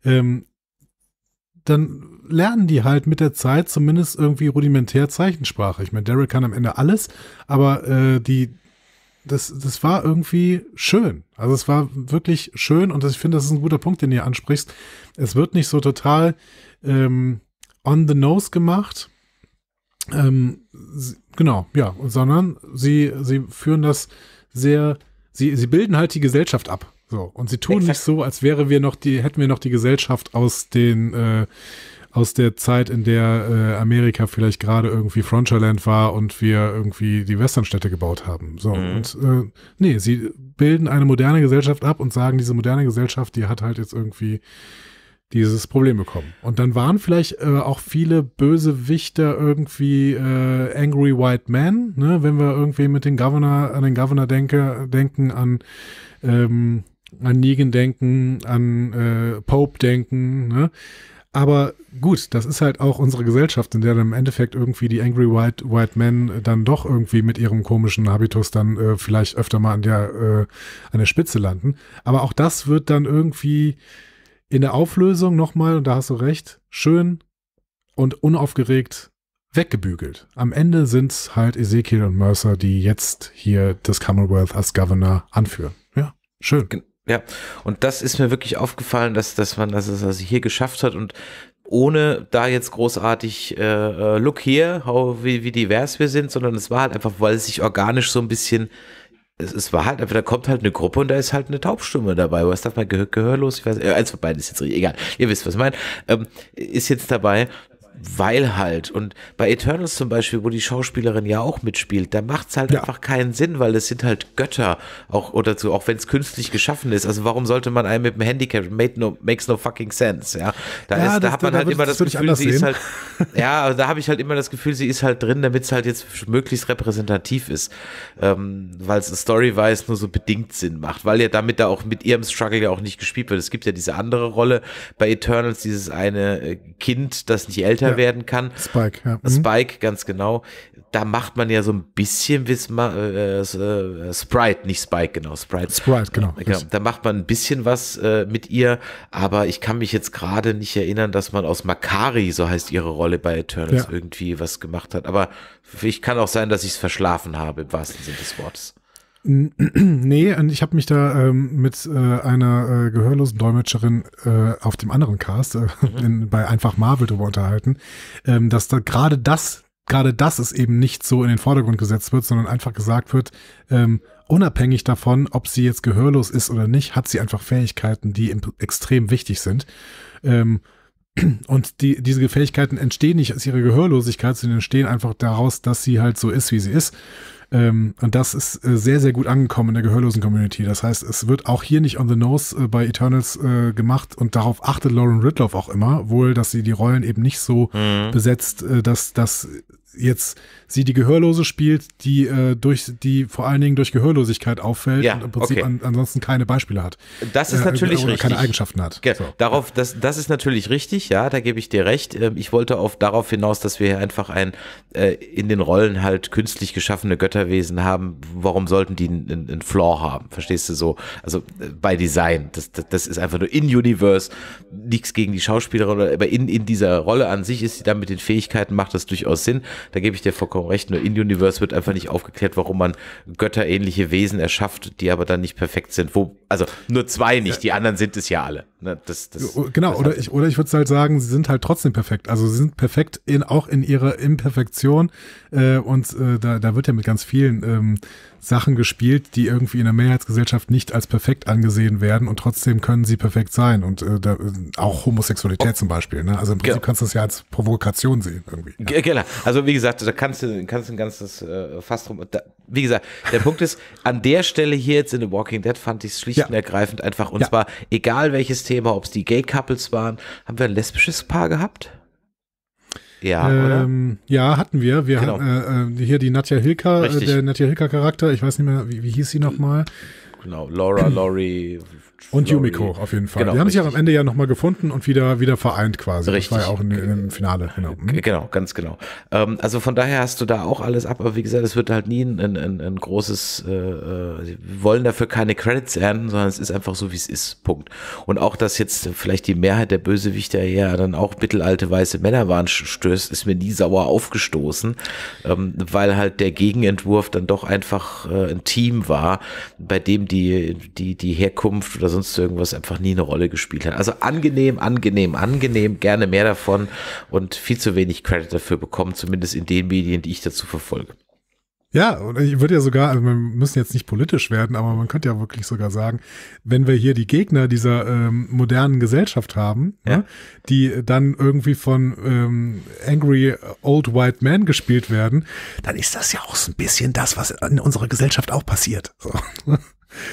Ähm, dann lernen die halt mit der Zeit zumindest irgendwie rudimentär Zeichensprache. Ich meine, Daryl kann am Ende alles, aber äh, die, das, das war irgendwie schön. Also es war wirklich schön und das, ich finde, das ist ein guter Punkt, den ihr ansprichst. Es wird nicht so total ähm, on the nose gemacht, Ähm, sie, genau, ja, sondern sie, sie führen das sehr, sie, sie bilden halt die Gesellschaft ab. So. Und sie tun Exakt. nicht so, als wäre wir noch die, hätten wir noch die Gesellschaft aus den, äh, aus der Zeit, in der äh, Amerika vielleicht gerade irgendwie Frontierland war und wir irgendwie die Westernstädte gebaut haben. So, mhm. und äh, nee, sie bilden eine moderne Gesellschaft ab und sagen, diese moderne Gesellschaft, die hat halt jetzt irgendwie dieses Problem bekommen. Und dann waren vielleicht äh, auch viele Bösewichter irgendwie äh, Angry White Men, ne? Wenn wir irgendwie mit den Governor, an den Governor denke, denken, an ähm, an Negan denken, an äh, Pope denken, ne? Aber gut, das ist halt auch unsere Gesellschaft, in der dann im Endeffekt irgendwie die Angry White, White Men dann doch irgendwie mit ihrem komischen Habitus dann äh, vielleicht öfter mal an der, äh, an der Spitze landen. Aber auch das wird dann irgendwie in der Auflösung nochmal, und da hast du recht, schön und unaufgeregt weggebügelt. Am Ende sind es halt Ezekiel und Mercer, die jetzt hier das Commonwealth als Governor anführen. Ja, schön. Genau. Ja, und das ist mir wirklich aufgefallen, dass, dass man das also hier geschafft hat und ohne da jetzt großartig äh, look here, how, wie, wie divers wir sind, sondern es war halt einfach, weil es sich organisch so ein bisschen, es, es war halt einfach, da kommt halt eine Gruppe und da ist halt eine Taubstumme dabei, was darf man, Gehör, gehörlos, ich weiß, eins von beiden ist jetzt egal, ihr wisst, was ich meine, ähm, ist jetzt dabei, weil halt, und bei Eternals zum Beispiel, wo die Schauspielerin ja auch mitspielt, da macht es halt ja. einfach keinen Sinn, weil es sind halt Götter, auch oder so, auch wenn es künstlich geschaffen ist. Also warum sollte man einen mit dem Handicap, made no, makes no fucking sense, ja. Da, ja, ist, da das, hat man da, halt da immer das Gefühl, sie sehen. ist halt, ja, da habe ich halt immer das Gefühl, sie ist halt drin, damit es halt jetzt möglichst repräsentativ ist, ähm, weil es story-wise nur so bedingt Sinn macht, weil ja damit da auch mit ihrem Struggle ja auch nicht gespielt wird. Es gibt ja diese andere Rolle bei Eternals, dieses eine Kind, das nicht älter Ja. werden kann. Spike, ja. Mhm. Spike, ganz genau. Da macht man ja so ein bisschen wie äh, äh, Sprite, nicht Spike, genau, Sprite. Sprite, genau. Äh, genau. Da macht man ein bisschen was äh, mit ihr, aber ich kann mich jetzt gerade nicht erinnern, dass man aus Makari, so heißt ihre Rolle bei Eternals, ja. irgendwie was gemacht hat. Aber ich kann auch sein, dass ich es verschlafen habe, im wahrsten Sinne des Wortes. Nee, und ich habe mich da ähm, mit äh, einer äh, gehörlosen Dolmetscherin äh, auf dem anderen Cast äh, mhm. in, bei Einfach Marvel drüber unterhalten, ähm, dass da gerade das, gerade das ist eben nicht so in den Vordergrund gesetzt wird, sondern einfach gesagt wird, ähm, unabhängig davon, ob sie jetzt gehörlos ist oder nicht, hat sie einfach Fähigkeiten, die im, extrem wichtig sind. Ähm, Und die, diese Fähigkeiten entstehen nicht aus ihrer Gehörlosigkeit, sondern entstehen einfach daraus, dass sie halt so ist, wie sie ist. Ähm, und das ist äh, sehr, sehr gut angekommen in der gehörlosen Community. Das heißt, es wird auch hier nicht on the nose äh, bei Eternals äh, gemacht und darauf achtet Lauren Ridloff auch immer, wohl, dass sie die Rollen eben nicht so mhm. besetzt, äh, dass das jetzt sie die Gehörlose spielt, die äh, durch die vor allen Dingen durch Gehörlosigkeit auffällt ja, und im Prinzip okay. an, ansonsten keine Beispiele hat. Das ist äh, natürlich oder richtig. Keine Eigenschaften hat. Ja, so. Darauf, das, das ist natürlich richtig, ja, da gebe ich dir recht. Ich wollte auf darauf hinaus, dass wir einfach ein äh, in den Rollen halt künstlich geschaffene Götterwesen haben. Warum sollten die einen, einen Flaw haben? Verstehst du so? Also bei Design. Das, das, das ist einfach nur in-Universe, nichts gegen die Schauspielerin, aber in, in dieser Rolle an sich ist sie dann mit den Fähigkeiten, macht das durchaus Sinn. Da gebe ich dir vollkommen recht, nur in Universe wird einfach nicht aufgeklärt, warum man götterähnliche Wesen erschafft, die aber dann nicht perfekt sind. Wo, also nur zwei nicht, die anderen sind es ja alle. Das, das, genau, das oder ich, oder ich würde halt sagen, sie sind halt trotzdem perfekt. Also sie sind perfekt in, auch in ihrer Imperfektion äh, und äh, da, da wird ja mit ganz vielen ähm, Sachen gespielt, die irgendwie in der Mehrheitsgesellschaft nicht als perfekt angesehen werden und trotzdem können sie perfekt sein und äh, da, auch Homosexualität zum Beispiel. Ne? Also im Prinzip genau. kannst du das ja als Provokation sehen. Irgendwie. Ja. Genau, also wie gesagt, da kannst du kannst ein ganzes äh, Fass drum. Da, wie gesagt, der Punkt ist, an der Stelle hier jetzt in The Walking Dead fand ich es schlicht ja. und ergreifend einfach und ja. zwar egal welches Thema, ob es die Gay-Couples waren, haben wir ein lesbisches Paar gehabt? Ja, ähm, oder? Ja, hatten wir. Wir genau. hatten äh, hier die Nadja Hilka, Richtig. der Nadja Hilka-Charakter, ich weiß nicht mehr, wie, wie hieß sie nochmal? Genau, Laura, Laurie und Laurie. Yumiko auf jeden Fall. Genau, die haben richtig. sich am Ende ja nochmal gefunden und wieder, wieder vereint quasi. Richtig. Das war ja auch in, im Finale. Genau, genau ganz genau. Ähm, also von daher hast du da auch alles ab, aber wie gesagt, es wird halt nie ein, ein, ein großes, äh, wir wollen dafür keine Credits ernten, sondern es ist einfach so, wie es ist. Punkt. Und auch, dass jetzt vielleicht die Mehrheit der Bösewichter ja dann auch mittelalte weiße Männer waren, stößt, ist mir nie sauer aufgestoßen, ähm, weil halt der Gegenentwurf dann doch einfach äh, ein Team war, bei dem die, die, die Herkunft oder sonst irgendwas einfach nie eine Rolle gespielt hat. Also angenehm, angenehm, angenehm, gerne mehr davon und viel zu wenig Credit dafür bekommen, zumindest in den Medien, die ich dazu verfolge. Ja, und ich würde ja sogar, also wir müssen jetzt nicht politisch werden, aber man könnte ja wirklich sogar sagen, wenn wir hier die Gegner dieser ähm, modernen Gesellschaft haben, ja. ne, die dann irgendwie von ähm, Angry Old White Man gespielt werden, dann ist das ja auch so ein bisschen das, was in unserer Gesellschaft auch passiert. So.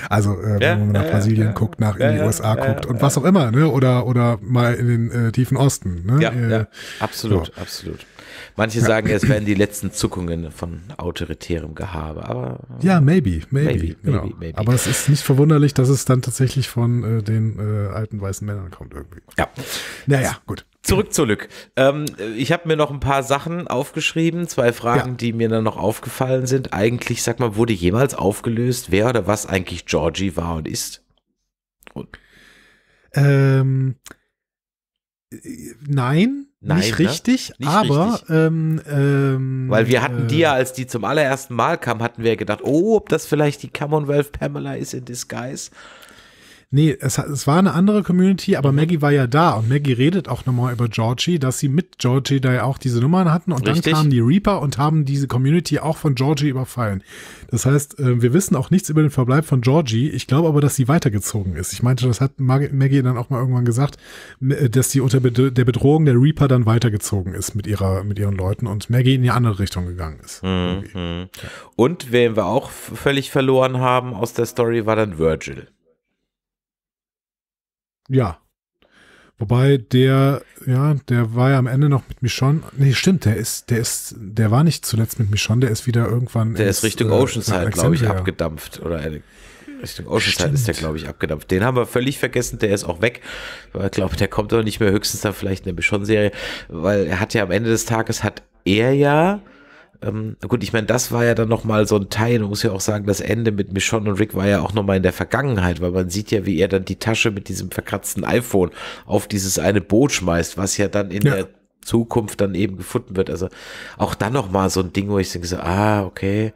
Also äh, ja, wenn man nach ja, Brasilien ja, guckt, nach ja, in die ja, U S A ja, guckt ja, und ja. was auch immer, ne? Oder oder mal in den äh, tiefen Osten. Ne? Ja, äh, ja, absolut, so. absolut. Manche ja. sagen, es wären die letzten Zuckungen von autoritärem Gehabe, aber äh, ja, maybe, maybe, maybe, genau. maybe, maybe. Aber es ist nicht verwunderlich, dass es dann tatsächlich von äh, den äh, alten weißen Männern kommt irgendwie. Ja, naja, gut. Zurück zu Luke. Ähm, ich habe mir noch ein paar Sachen aufgeschrieben, zwei Fragen, ja. die mir dann noch aufgefallen sind. Eigentlich, sag mal, wurde jemals aufgelöst, wer oder was eigentlich Georgie war und ist? Und? Ähm, nein, nein, nicht ne? richtig, nicht aber richtig. Ähm, ähm, weil wir hatten äh, die ja, als die zum allerersten Mal kam, hatten wir gedacht, oh, ob das vielleicht die Commonwealth Pamela ist in Disguise. Nee, es, es war eine andere Community, aber Maggie war ja da und Maggie redet auch nochmal über Georgie, dass sie mit Georgie da ja auch diese Nummern hatten und Richtig. dann kamen die Reaper und haben diese Community auch von Georgie überfallen. Das heißt, wir wissen auch nichts über den Verbleib von Georgie, ich glaube aber, dass sie weitergezogen ist. Ich meinte, das hat Maggie dann auch mal irgendwann gesagt, dass sie unter der Bedrohung der Reaper dann weitergezogen ist mit ihrer, mit ihren Leuten und Maggie in die andere Richtung gegangen ist. Mhm. Und wen wir auch völlig verloren haben aus der Story war dann Virgil. Ja. Wobei der, ja, der war ja am Ende noch mit Michonne. Nee, stimmt, der ist, der ist, der war nicht zuletzt mit Michonne, der ist wieder irgendwann. Der ins, ist Richtung Oceanside, äh, glaube ich, abgedampft. Oder eine, Richtung Oceanside stimmt. ist der, glaube ich, abgedampft. Den haben wir völlig vergessen, der ist auch weg. Ich glaube, der kommt doch nicht mehr, höchstens dann vielleicht in der Michonne-Serie, weil er hat ja am Ende des Tages, hat er ja, ähm, gut, ich meine, das war ja dann nochmal so ein Teil, man muss ja auch sagen, das Ende mit Michonne und Rick war ja auch nochmal in der Vergangenheit, weil man sieht ja, wie er dann die Tasche mit diesem verkratzten iPhone auf dieses eine Boot schmeißt, was ja dann in ja. der Zukunft dann eben gefunden wird, also auch dann nochmal so ein Ding, wo ich denke so, ah, okay,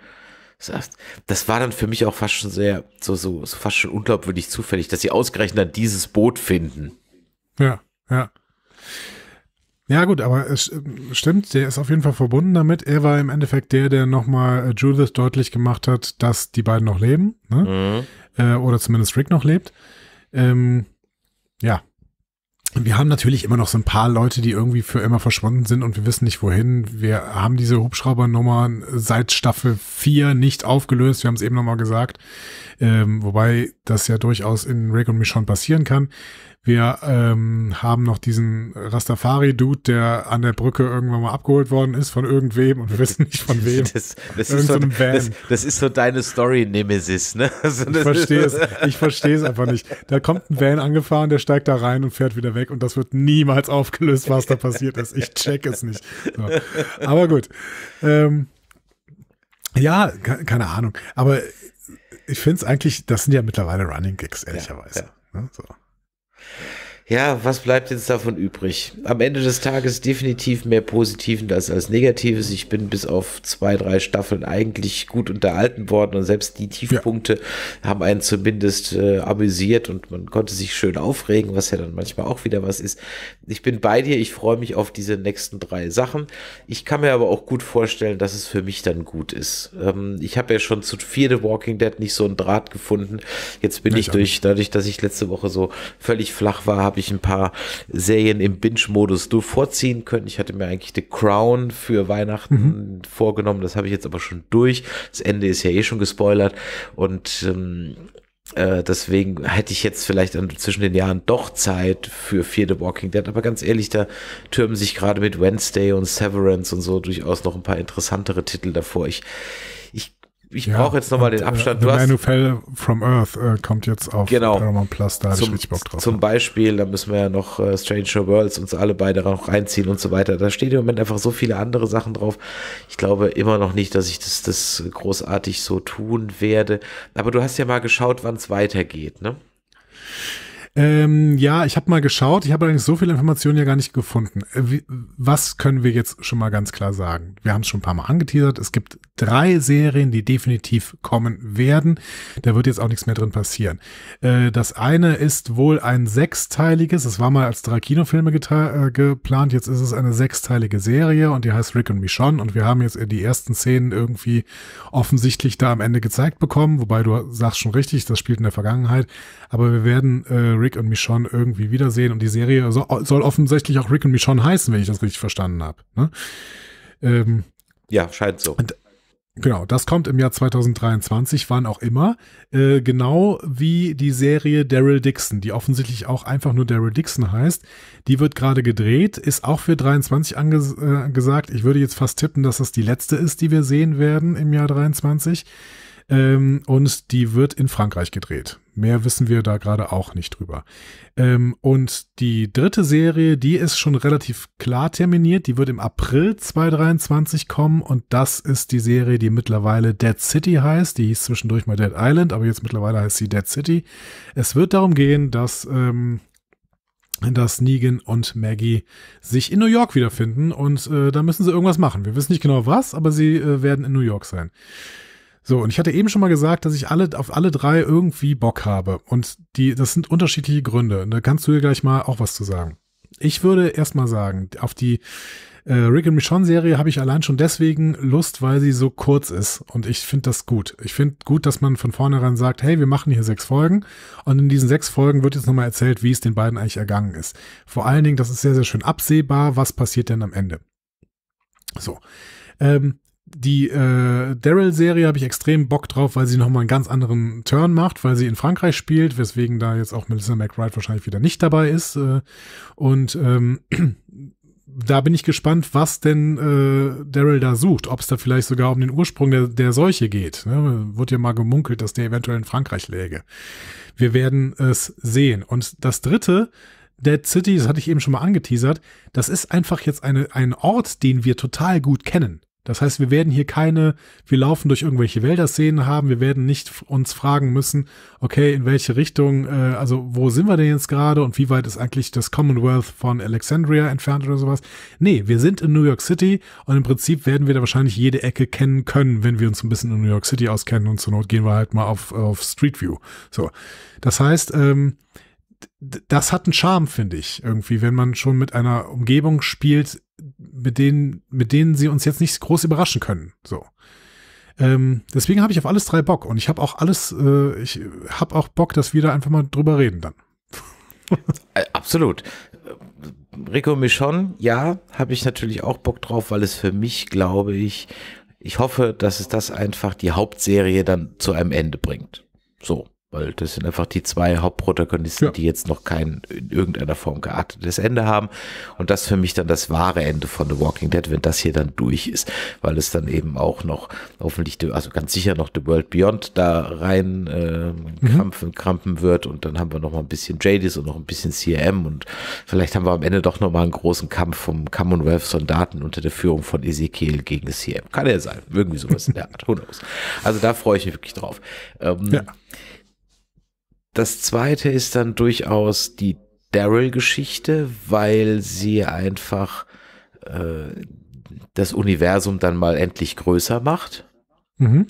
das war dann für mich auch fast schon sehr, so, so, so fast schon unglaubwürdig zufällig, dass sie ausgerechnet dann dieses Boot finden. Ja, ja. Ja gut, aber es stimmt, der ist auf jeden Fall verbunden damit. Er war im Endeffekt der, der nochmal Judith deutlich gemacht hat, dass die beiden noch leben. Ne? Mhm. Äh, oder zumindest Rick noch lebt. Ähm, ja. Wir haben natürlich immer noch so ein paar Leute, die irgendwie für immer verschwunden sind und wir wissen nicht wohin. Wir haben diese Hubschraubernummern seit Staffel vier nicht aufgelöst. Wir haben es eben nochmal gesagt. Ähm, wobei das ja durchaus in Rick und Michonne passieren kann. Wir ähm, haben noch diesen Rastafari-Dude, der an der Brücke irgendwann mal abgeholt worden ist von irgendwem und wir wissen nicht von wem. Das, das, ist, so, das, das ist so deine Story-Nemesis, ne? Also ich verstehe es, ich verstehe es einfach nicht. Da kommt ein Van angefahren, der steigt da rein und fährt wieder weg und das wird niemals aufgelöst, was da passiert ist. Ich check es nicht. So. Aber gut. Ähm, ja, keine Ahnung. Aber ich finde es eigentlich, das sind ja mittlerweile Running Gigs, ehrlicherweise. Ja, ja. So. Ja, was bleibt jetzt davon übrig? Am Ende des Tages definitiv mehr Positiven als als Negatives. Ich bin bis auf zwei, drei Staffeln eigentlich gut unterhalten worden und selbst die Tiefpunkte ja. haben einen zumindest äh, amüsiert und man konnte sich schön aufregen, was ja dann manchmal auch wieder was ist. Ich bin bei dir, ich freue mich auf diese nächsten drei Sachen. Ich kann mir aber auch gut vorstellen, dass es für mich dann gut ist. Ähm, ich habe ja schon zu vierte Walking Dead nicht so einen Draht gefunden. Jetzt bin ich, ich durch, dadurch, dass ich letzte Woche so völlig flach war, habe ich ein paar Serien im Binge-Modus vorziehen können. Ich hatte mir eigentlich The Crown für Weihnachten mhm. vorgenommen, das habe ich jetzt aber schon durch. Das Ende ist ja eh schon gespoilert und ähm, äh, deswegen hätte ich jetzt vielleicht an, zwischen den Jahren doch Zeit für vierte Walking Dead, aber ganz ehrlich, da türmen sich gerade mit Wednesday und Severance und so durchaus noch ein paar interessantere Titel davor. Ich Ich ja, brauche jetzt nochmal den Abstand. The Man Who Fell From Earth äh, kommt jetzt auf genau. Paramount Plus, da habe ich richtig Bock drauf. Zum Beispiel, da müssen wir ja noch äh, Stranger Worlds uns alle beide noch reinziehen und so weiter. Da steht im Moment einfach so viele andere Sachen drauf. Ich glaube immer noch nicht, dass ich das, das großartig so tun werde. Aber du hast ja mal geschaut, wann es weitergeht, ne? Ähm, ja, ich habe mal geschaut. Ich habe allerdings so viele Informationen ja gar nicht gefunden. Wie, was können wir jetzt schon mal ganz klar sagen? Wir haben es schon ein paar Mal angeteasert. Es gibt drei Serien, die definitiv kommen werden. Da wird jetzt auch nichts mehr drin passieren. Äh, das eine ist wohl ein sechsteiliges. Es war mal als drei Kinofilme äh, geplant. Jetzt ist es eine sechsteilige Serie und die heißt Rick und Michonne. Und wir haben jetzt die ersten Szenen irgendwie offensichtlich da am Ende gezeigt bekommen. Wobei du sagst schon richtig, das spielt in der Vergangenheit. Aber wir werden äh, Rick und Michonne irgendwie wiedersehen und die Serie so, soll offensichtlich auch Rick und Michonne heißen, wenn ich das richtig verstanden habe. Ne? Ähm, ja, scheint so. Und, genau, das kommt im Jahr zweitausenddreiundzwanzig, wann auch immer, äh, genau wie die Serie Daryl Dixon, die offensichtlich auch einfach nur Daryl Dixon heißt. Die wird gerade gedreht, ist auch für dreiundzwanzig anges- äh, gesagt. Ich würde jetzt fast tippen, dass das die letzte ist, die wir sehen werden im Jahr dreiundzwanzig. Ähm, und die wird in Frankreich gedreht. Mehr wissen wir da gerade auch nicht drüber. Ähm, und die dritte Serie, die ist schon relativ klar terminiert. Die wird im April zweitausenddreiundzwanzig kommen. Und das ist die Serie, die mittlerweile Dead City heißt. Die hieß zwischendurch mal Dead Island, aber jetzt mittlerweile heißt sie Dead City. Es wird darum gehen, dass... Ähm, dass Negan und Maggie sich in New York wiederfinden. Und äh, da müssen sie irgendwas machen. Wir wissen nicht genau was, aber sie äh, werden in New York sein. So, und ich hatte eben schon mal gesagt, dass ich alle auf alle drei irgendwie Bock habe. Und die, das sind unterschiedliche Gründe. Und da kannst du dir gleich mal auch was zu sagen. Ich würde erst mal sagen, auf die äh, Rick and Michonne-Serie habe ich allein schon deswegen Lust, weil sie so kurz ist. Und ich finde das gut. Ich finde gut, dass man von vornherein sagt, hey, wir machen hier sechs Folgen. Und in diesen sechs Folgen wird jetzt nochmal erzählt, wie es den beiden eigentlich ergangen ist. Vor allen Dingen, das ist sehr, sehr schön absehbar. Was passiert denn am Ende? So, ähm. Die äh, Daryl-Serie habe ich extrem Bock drauf, weil sie nochmal einen ganz anderen Turn macht, weil sie in Frankreich spielt, weswegen da jetzt auch Melissa McBride wahrscheinlich wieder nicht dabei ist. Äh, und ähm, da bin ich gespannt, was denn äh, Daryl da sucht, ob es da vielleicht sogar um den Ursprung der, der Seuche geht. Ne? Wurde ja mal gemunkelt, dass der eventuell in Frankreich läge. Wir werden es sehen. Und das Dritte, Dead City, das hatte ich eben schon mal angeteasert, das ist einfach jetzt eine, ein Ort, den wir total gut kennen. Das heißt, wir werden hier keine, wir laufen durch irgendwelche Wälderszenen haben, wir werden nicht uns fragen müssen, okay, in welche Richtung, äh, also wo sind wir denn jetzt gerade und wie weit ist eigentlich das Commonwealth von Alexandria entfernt oder sowas. Nee, wir sind in New York City und im Prinzip werden wir da wahrscheinlich jede Ecke kennen können, wenn wir uns ein bisschen in New York City auskennen und zur Not gehen wir halt mal auf, auf Street View. So, das heißt, ähm, das hat einen Charme, finde ich, irgendwie, wenn man schon mit einer Umgebung spielt, mit denen, mit denen sie uns jetzt nicht groß überraschen können. So. Ähm, deswegen habe ich auf alles drei Bock und ich habe auch alles, äh, ich habe auch Bock, dass wir da einfach mal drüber reden dann. Absolut. Rick und Michonne, ja, habe ich natürlich auch Bock drauf, weil es für mich, glaube ich, ich hoffe, dass es das einfach die Hauptserie dann zu einem Ende bringt. So. Weil das sind einfach die zwei Hauptprotagonisten, ja, die jetzt noch kein in irgendeiner Form geartetes Ende haben. Und das für mich dann das wahre Ende von The Walking Dead, wenn das hier dann durch ist. Weil es dann eben auch noch hoffentlich, also ganz sicher noch The World Beyond da rein äh, mhm. krampfen, krampen wird. Und dann haben wir noch mal ein bisschen Jadis und noch ein bisschen C R M. Und vielleicht haben wir am Ende doch noch mal einen großen Kampf vom Commonwealth-Soldaten unter der Führung von Ezekiel gegen C R M. Kann ja sein. Irgendwie sowas in der Art. Who knows? Also da freue ich mich wirklich drauf. Ähm, ja. Das zweite ist dann durchaus die Daryl-Geschichte, weil sie einfach äh, das Universum dann mal endlich größer macht. Mhm.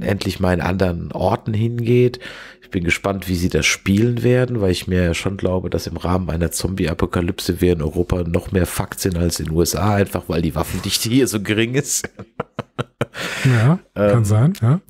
Endlich mal in anderen Orten hingeht. Ich bin gespannt, wie sie das spielen werden, weil ich mir schon glaube, dass im Rahmen einer Zombie-Apokalypse wir in Europa noch mehr Fakt sind als in den U S A, einfach weil die Waffendichte hier so gering ist. Ja, kann ähm, sein, ja.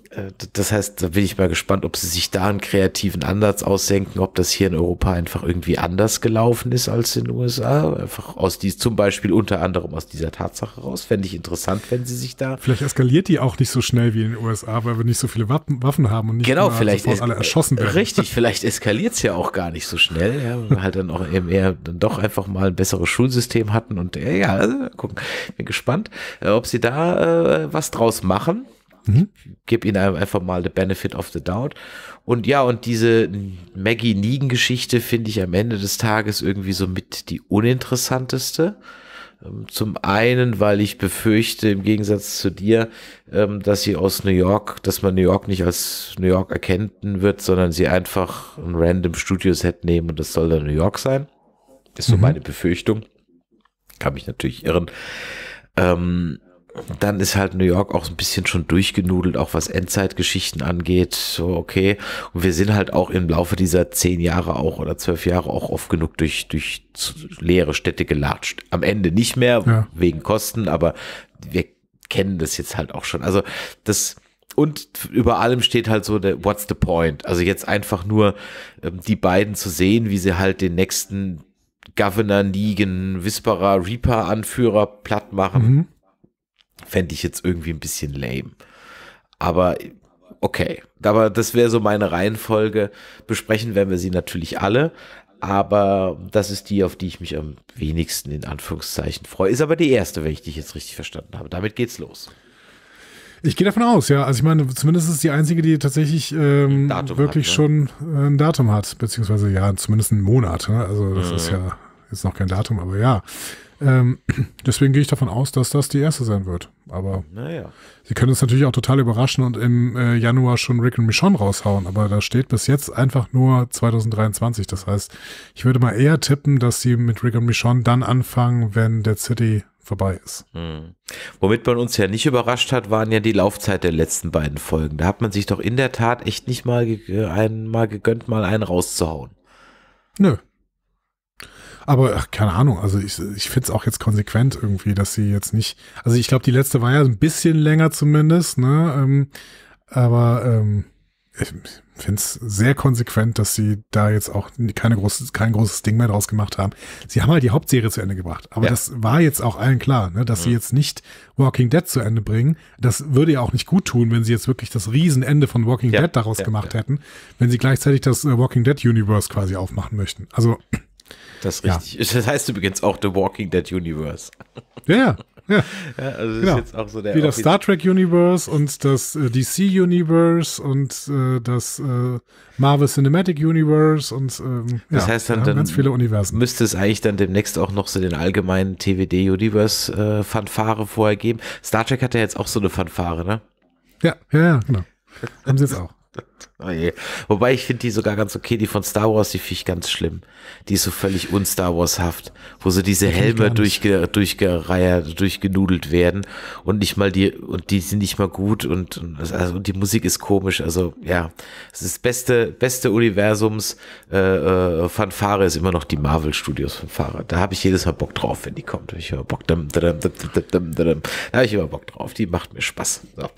Das heißt, da bin ich mal gespannt, ob sie sich da einen kreativen Ansatz aussenken, ob das hier in Europa einfach irgendwie anders gelaufen ist als in den U S A. Einfach aus dies, zum Beispiel unter anderem aus dieser Tatsache raus. Fände ich interessant, wenn sie sich da... Vielleicht eskaliert die auch nicht so schnell wie in den U S A, weil wir nicht so viele Waffen haben und nicht genau, vielleicht sofort alle erschossen werden. Richtig, vielleicht eskaliert es ja auch gar nicht so schnell, ja, weil wir halt dann auch eben eher dann doch einfach mal ein besseres Schulsystem hatten und ja, ja also, gucken. Bin gespannt, ob sie da äh, was draus machen. Mhm. Gib ihnen einfach mal the benefit of the doubt. Und ja, und diese Maggie-Negan-Geschichte finde ich am Ende des Tages irgendwie so mit die uninteressanteste. Zum einen, weil ich befürchte, im Gegensatz zu dir, dass sie aus New York, dass man New York nicht als New York erkennen wird, sondern sie einfach ein random Studio-Set nehmen und das soll dann New York sein. Ist so mhm. meine Befürchtung. Kann mich natürlich irren. Ähm, dann ist halt New York auch ein bisschen schon durchgenudelt, auch was Endzeitgeschichten angeht. So, okay. Und wir sind halt auch im Laufe dieser zehn Jahre auch oder zwölf Jahre auch oft genug durch, durch leere Städte gelatscht. Am Ende nicht mehr, ja. wegen Kosten, aber wir kennen das jetzt halt auch schon. Also das, und über allem steht halt so der What's the point? Also jetzt einfach nur ähm, die beiden zu sehen, wie sie halt den nächsten Governor, Negan, Whisperer, Reaper-Anführer platt machen. Mhm. Fände ich jetzt irgendwie ein bisschen lame. Aber okay. Aber das wäre so meine Reihenfolge. Besprechen werden wir sie natürlich alle. Aber das ist die, auf die ich mich am wenigsten in Anführungszeichen freue. Ist aber die erste, wenn ich dich jetzt richtig verstanden habe. Damit geht's los. Ich gehe davon aus, ja. Also ich meine, zumindest ist die einzige, die tatsächlich ähm, wirklich hat, ne? schon äh, ein Datum hat. Beziehungsweise ja, zumindest einen Monat. Ne? Also das mhm. ist ja jetzt noch kein Datum, aber ja. Ähm, deswegen gehe ich davon aus, dass das die erste sein wird. Aber naja. Sie können uns natürlich auch total überraschen und im äh, Januar schon Rick und Michonne raushauen. Aber da steht bis jetzt einfach nur zwanzig dreiundzwanzig. Das heißt, ich würde mal eher tippen, dass sie mit Rick und Michonne dann anfangen, wenn Dead City vorbei ist. Hm. Womit man uns ja nicht überrascht hat, waren ja die Laufzeit der letzten beiden Folgen. Da hat man sich doch in der Tat echt nicht mal, ge einen, mal gegönnt, mal einen rauszuhauen. Nö. Aber ach, keine Ahnung, also ich, ich finde es auch jetzt konsequent irgendwie, dass sie jetzt nicht, also ich glaube, die letzte war ja ein bisschen länger zumindest, ne? Ähm, aber ähm, ich finde es sehr konsequent, dass sie da jetzt auch keine große, kein großes Ding mehr draus gemacht haben. Sie haben halt die Hauptserie zu Ende gebracht, aber ja. das war jetzt auch allen klar, ne? Dass ja. sie jetzt nicht Walking Dead zu Ende bringen. Das würde ja auch nicht gut tun, wenn sie jetzt wirklich das Riesenende von Walking ja. Dead daraus ja. gemacht ja. hätten, wenn sie gleichzeitig das äh, Walking Dead Universe quasi aufmachen möchten. Also das ist richtig. Ja. Das heißt übrigens auch The Walking Dead Universe. Ja, ja. ja also genau. ist jetzt auch so der Wie das Star Trek Universe und das äh, D C Universe und äh, das äh, Marvel Cinematic Universe und ähm, das ja, heißt dann, dann ganz viele Universen. Müsste es eigentlich dann demnächst auch noch so den allgemeinen T W D Universe äh, Fanfare vorher geben. Star Trek hat ja jetzt auch so eine Fanfare, ne? Ja, ja, ja, genau. Haben sie jetzt auch. Oh je. Wobei ich finde die sogar ganz okay, die von Star Wars, die finde ich ganz schlimm. Die ist so völlig un-Star Wars-haft, wo so diese Helme durchge, durchgereiert, durchgenudelt werden und nicht mal die, und die sind nicht mal gut und, und, also, und die Musik ist komisch, also ja, es ist das beste, beste Universums äh, äh, Fanfare ist immer noch die Marvel Studios Fanfare, da habe ich jedes Mal Bock drauf, wenn die kommt, da habe ich immer Bock drauf, da habe ich immer Bock drauf, die macht mir Spaß. So.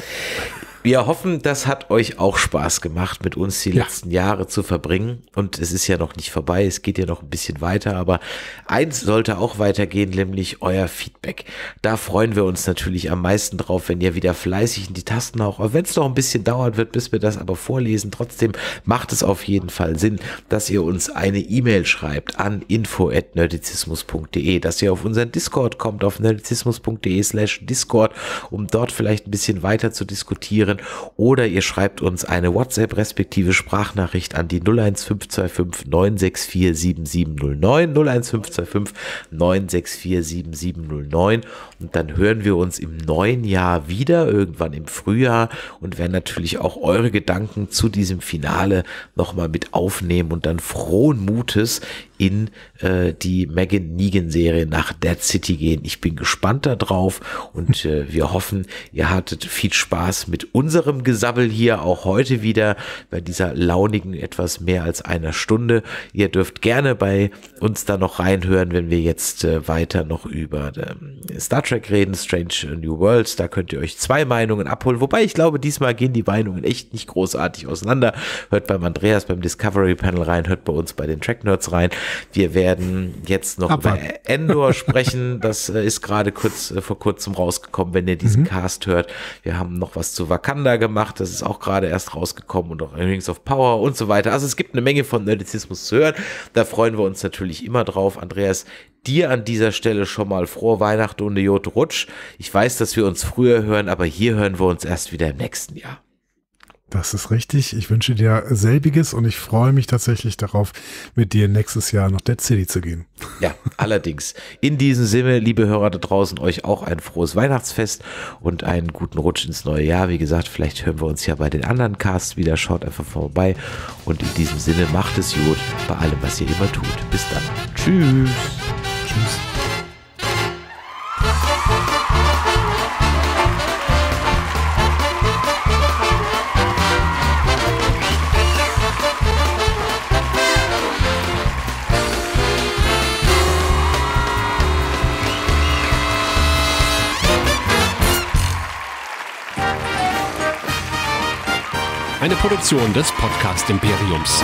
Wir hoffen, das hat euch auch Spaß gemacht, mit uns die ja. letzten Jahre zu verbringen. Und es ist ja noch nicht vorbei, es geht ja noch ein bisschen weiter. Aber eins sollte auch weitergehen, nämlich euer Feedback. Da freuen wir uns natürlich am meisten drauf, wenn ihr wieder fleißig in die Tasten haut. Auch wenn es noch ein bisschen dauern wird, bis wir das aber vorlesen. Trotzdem macht es auf jeden Fall Sinn, dass ihr uns eine E-Mail schreibt an info at nerdizismus punkt de, dass ihr auf unseren Discord kommt, auf nerdizismus punkt de slash Discord, um dort vielleicht ein bisschen weiter zu diskutieren. Oder ihr schreibt uns eine WhatsApp respektive Sprachnachricht an die null eins fünf zwei fünf neun sechs vier sieben sieben null neun null eins fünf zwei fünf neun sechs vier sieben sieben null neun und dann hören wir uns im neuen Jahr wieder, irgendwann im Frühjahr, und werden natürlich auch eure Gedanken zu diesem Finale nochmal mit aufnehmen und dann frohen Mutes in äh, die Negan-Serie nach Dead City gehen. Ich bin gespannt darauf und äh, wir hoffen, ihr hattet viel Spaß mit unserem Gesabbel hier auch heute wieder bei dieser launigen etwas mehr als einer Stunde. Ihr dürft gerne bei uns da noch reinhören, wenn wir jetzt äh, weiter noch über äh, Star Trek reden, Strange New Worlds. Da könnt ihr euch zwei Meinungen abholen, wobei ich glaube, diesmal gehen die Meinungen echt nicht großartig auseinander. Hört beim Andreas beim Discovery Panel rein, hört bei uns bei den Track Nerds rein. Wir werden jetzt noch Abfahrt. über Endor sprechen. Das äh, ist gerade kurz äh, vor kurzem rausgekommen, wenn ihr diesen mhm. Cast hört. Wir haben noch was zu Wakanda gemacht. Das ist auch gerade erst rausgekommen und auch Rings of Power und so weiter. Also es gibt eine Menge von Nerdizismus zu hören. Da freuen wir uns natürlich immer drauf. Andreas, dir an dieser Stelle schon mal frohe Weihnachten und eine Jod Rutsch. Ich weiß, dass wir uns früher hören, aber hier hören wir uns erst wieder im nächsten Jahr. Das ist richtig. Ich wünsche dir selbiges und ich freue mich tatsächlich darauf, mit dir nächstes Jahr nach Dead City zu gehen. Ja, allerdings. In diesem Sinne, liebe Hörer da draußen, euch auch ein frohes Weihnachtsfest und einen guten Rutsch ins neue Jahr. Wie gesagt, vielleicht hören wir uns ja bei den anderen Casts wieder. Schaut einfach vorbei. Und in diesem Sinne, macht es gut bei allem, was ihr immer tut. Bis dann. Tschüss. Tschüss. Eine Produktion des Podcast-Imperiums.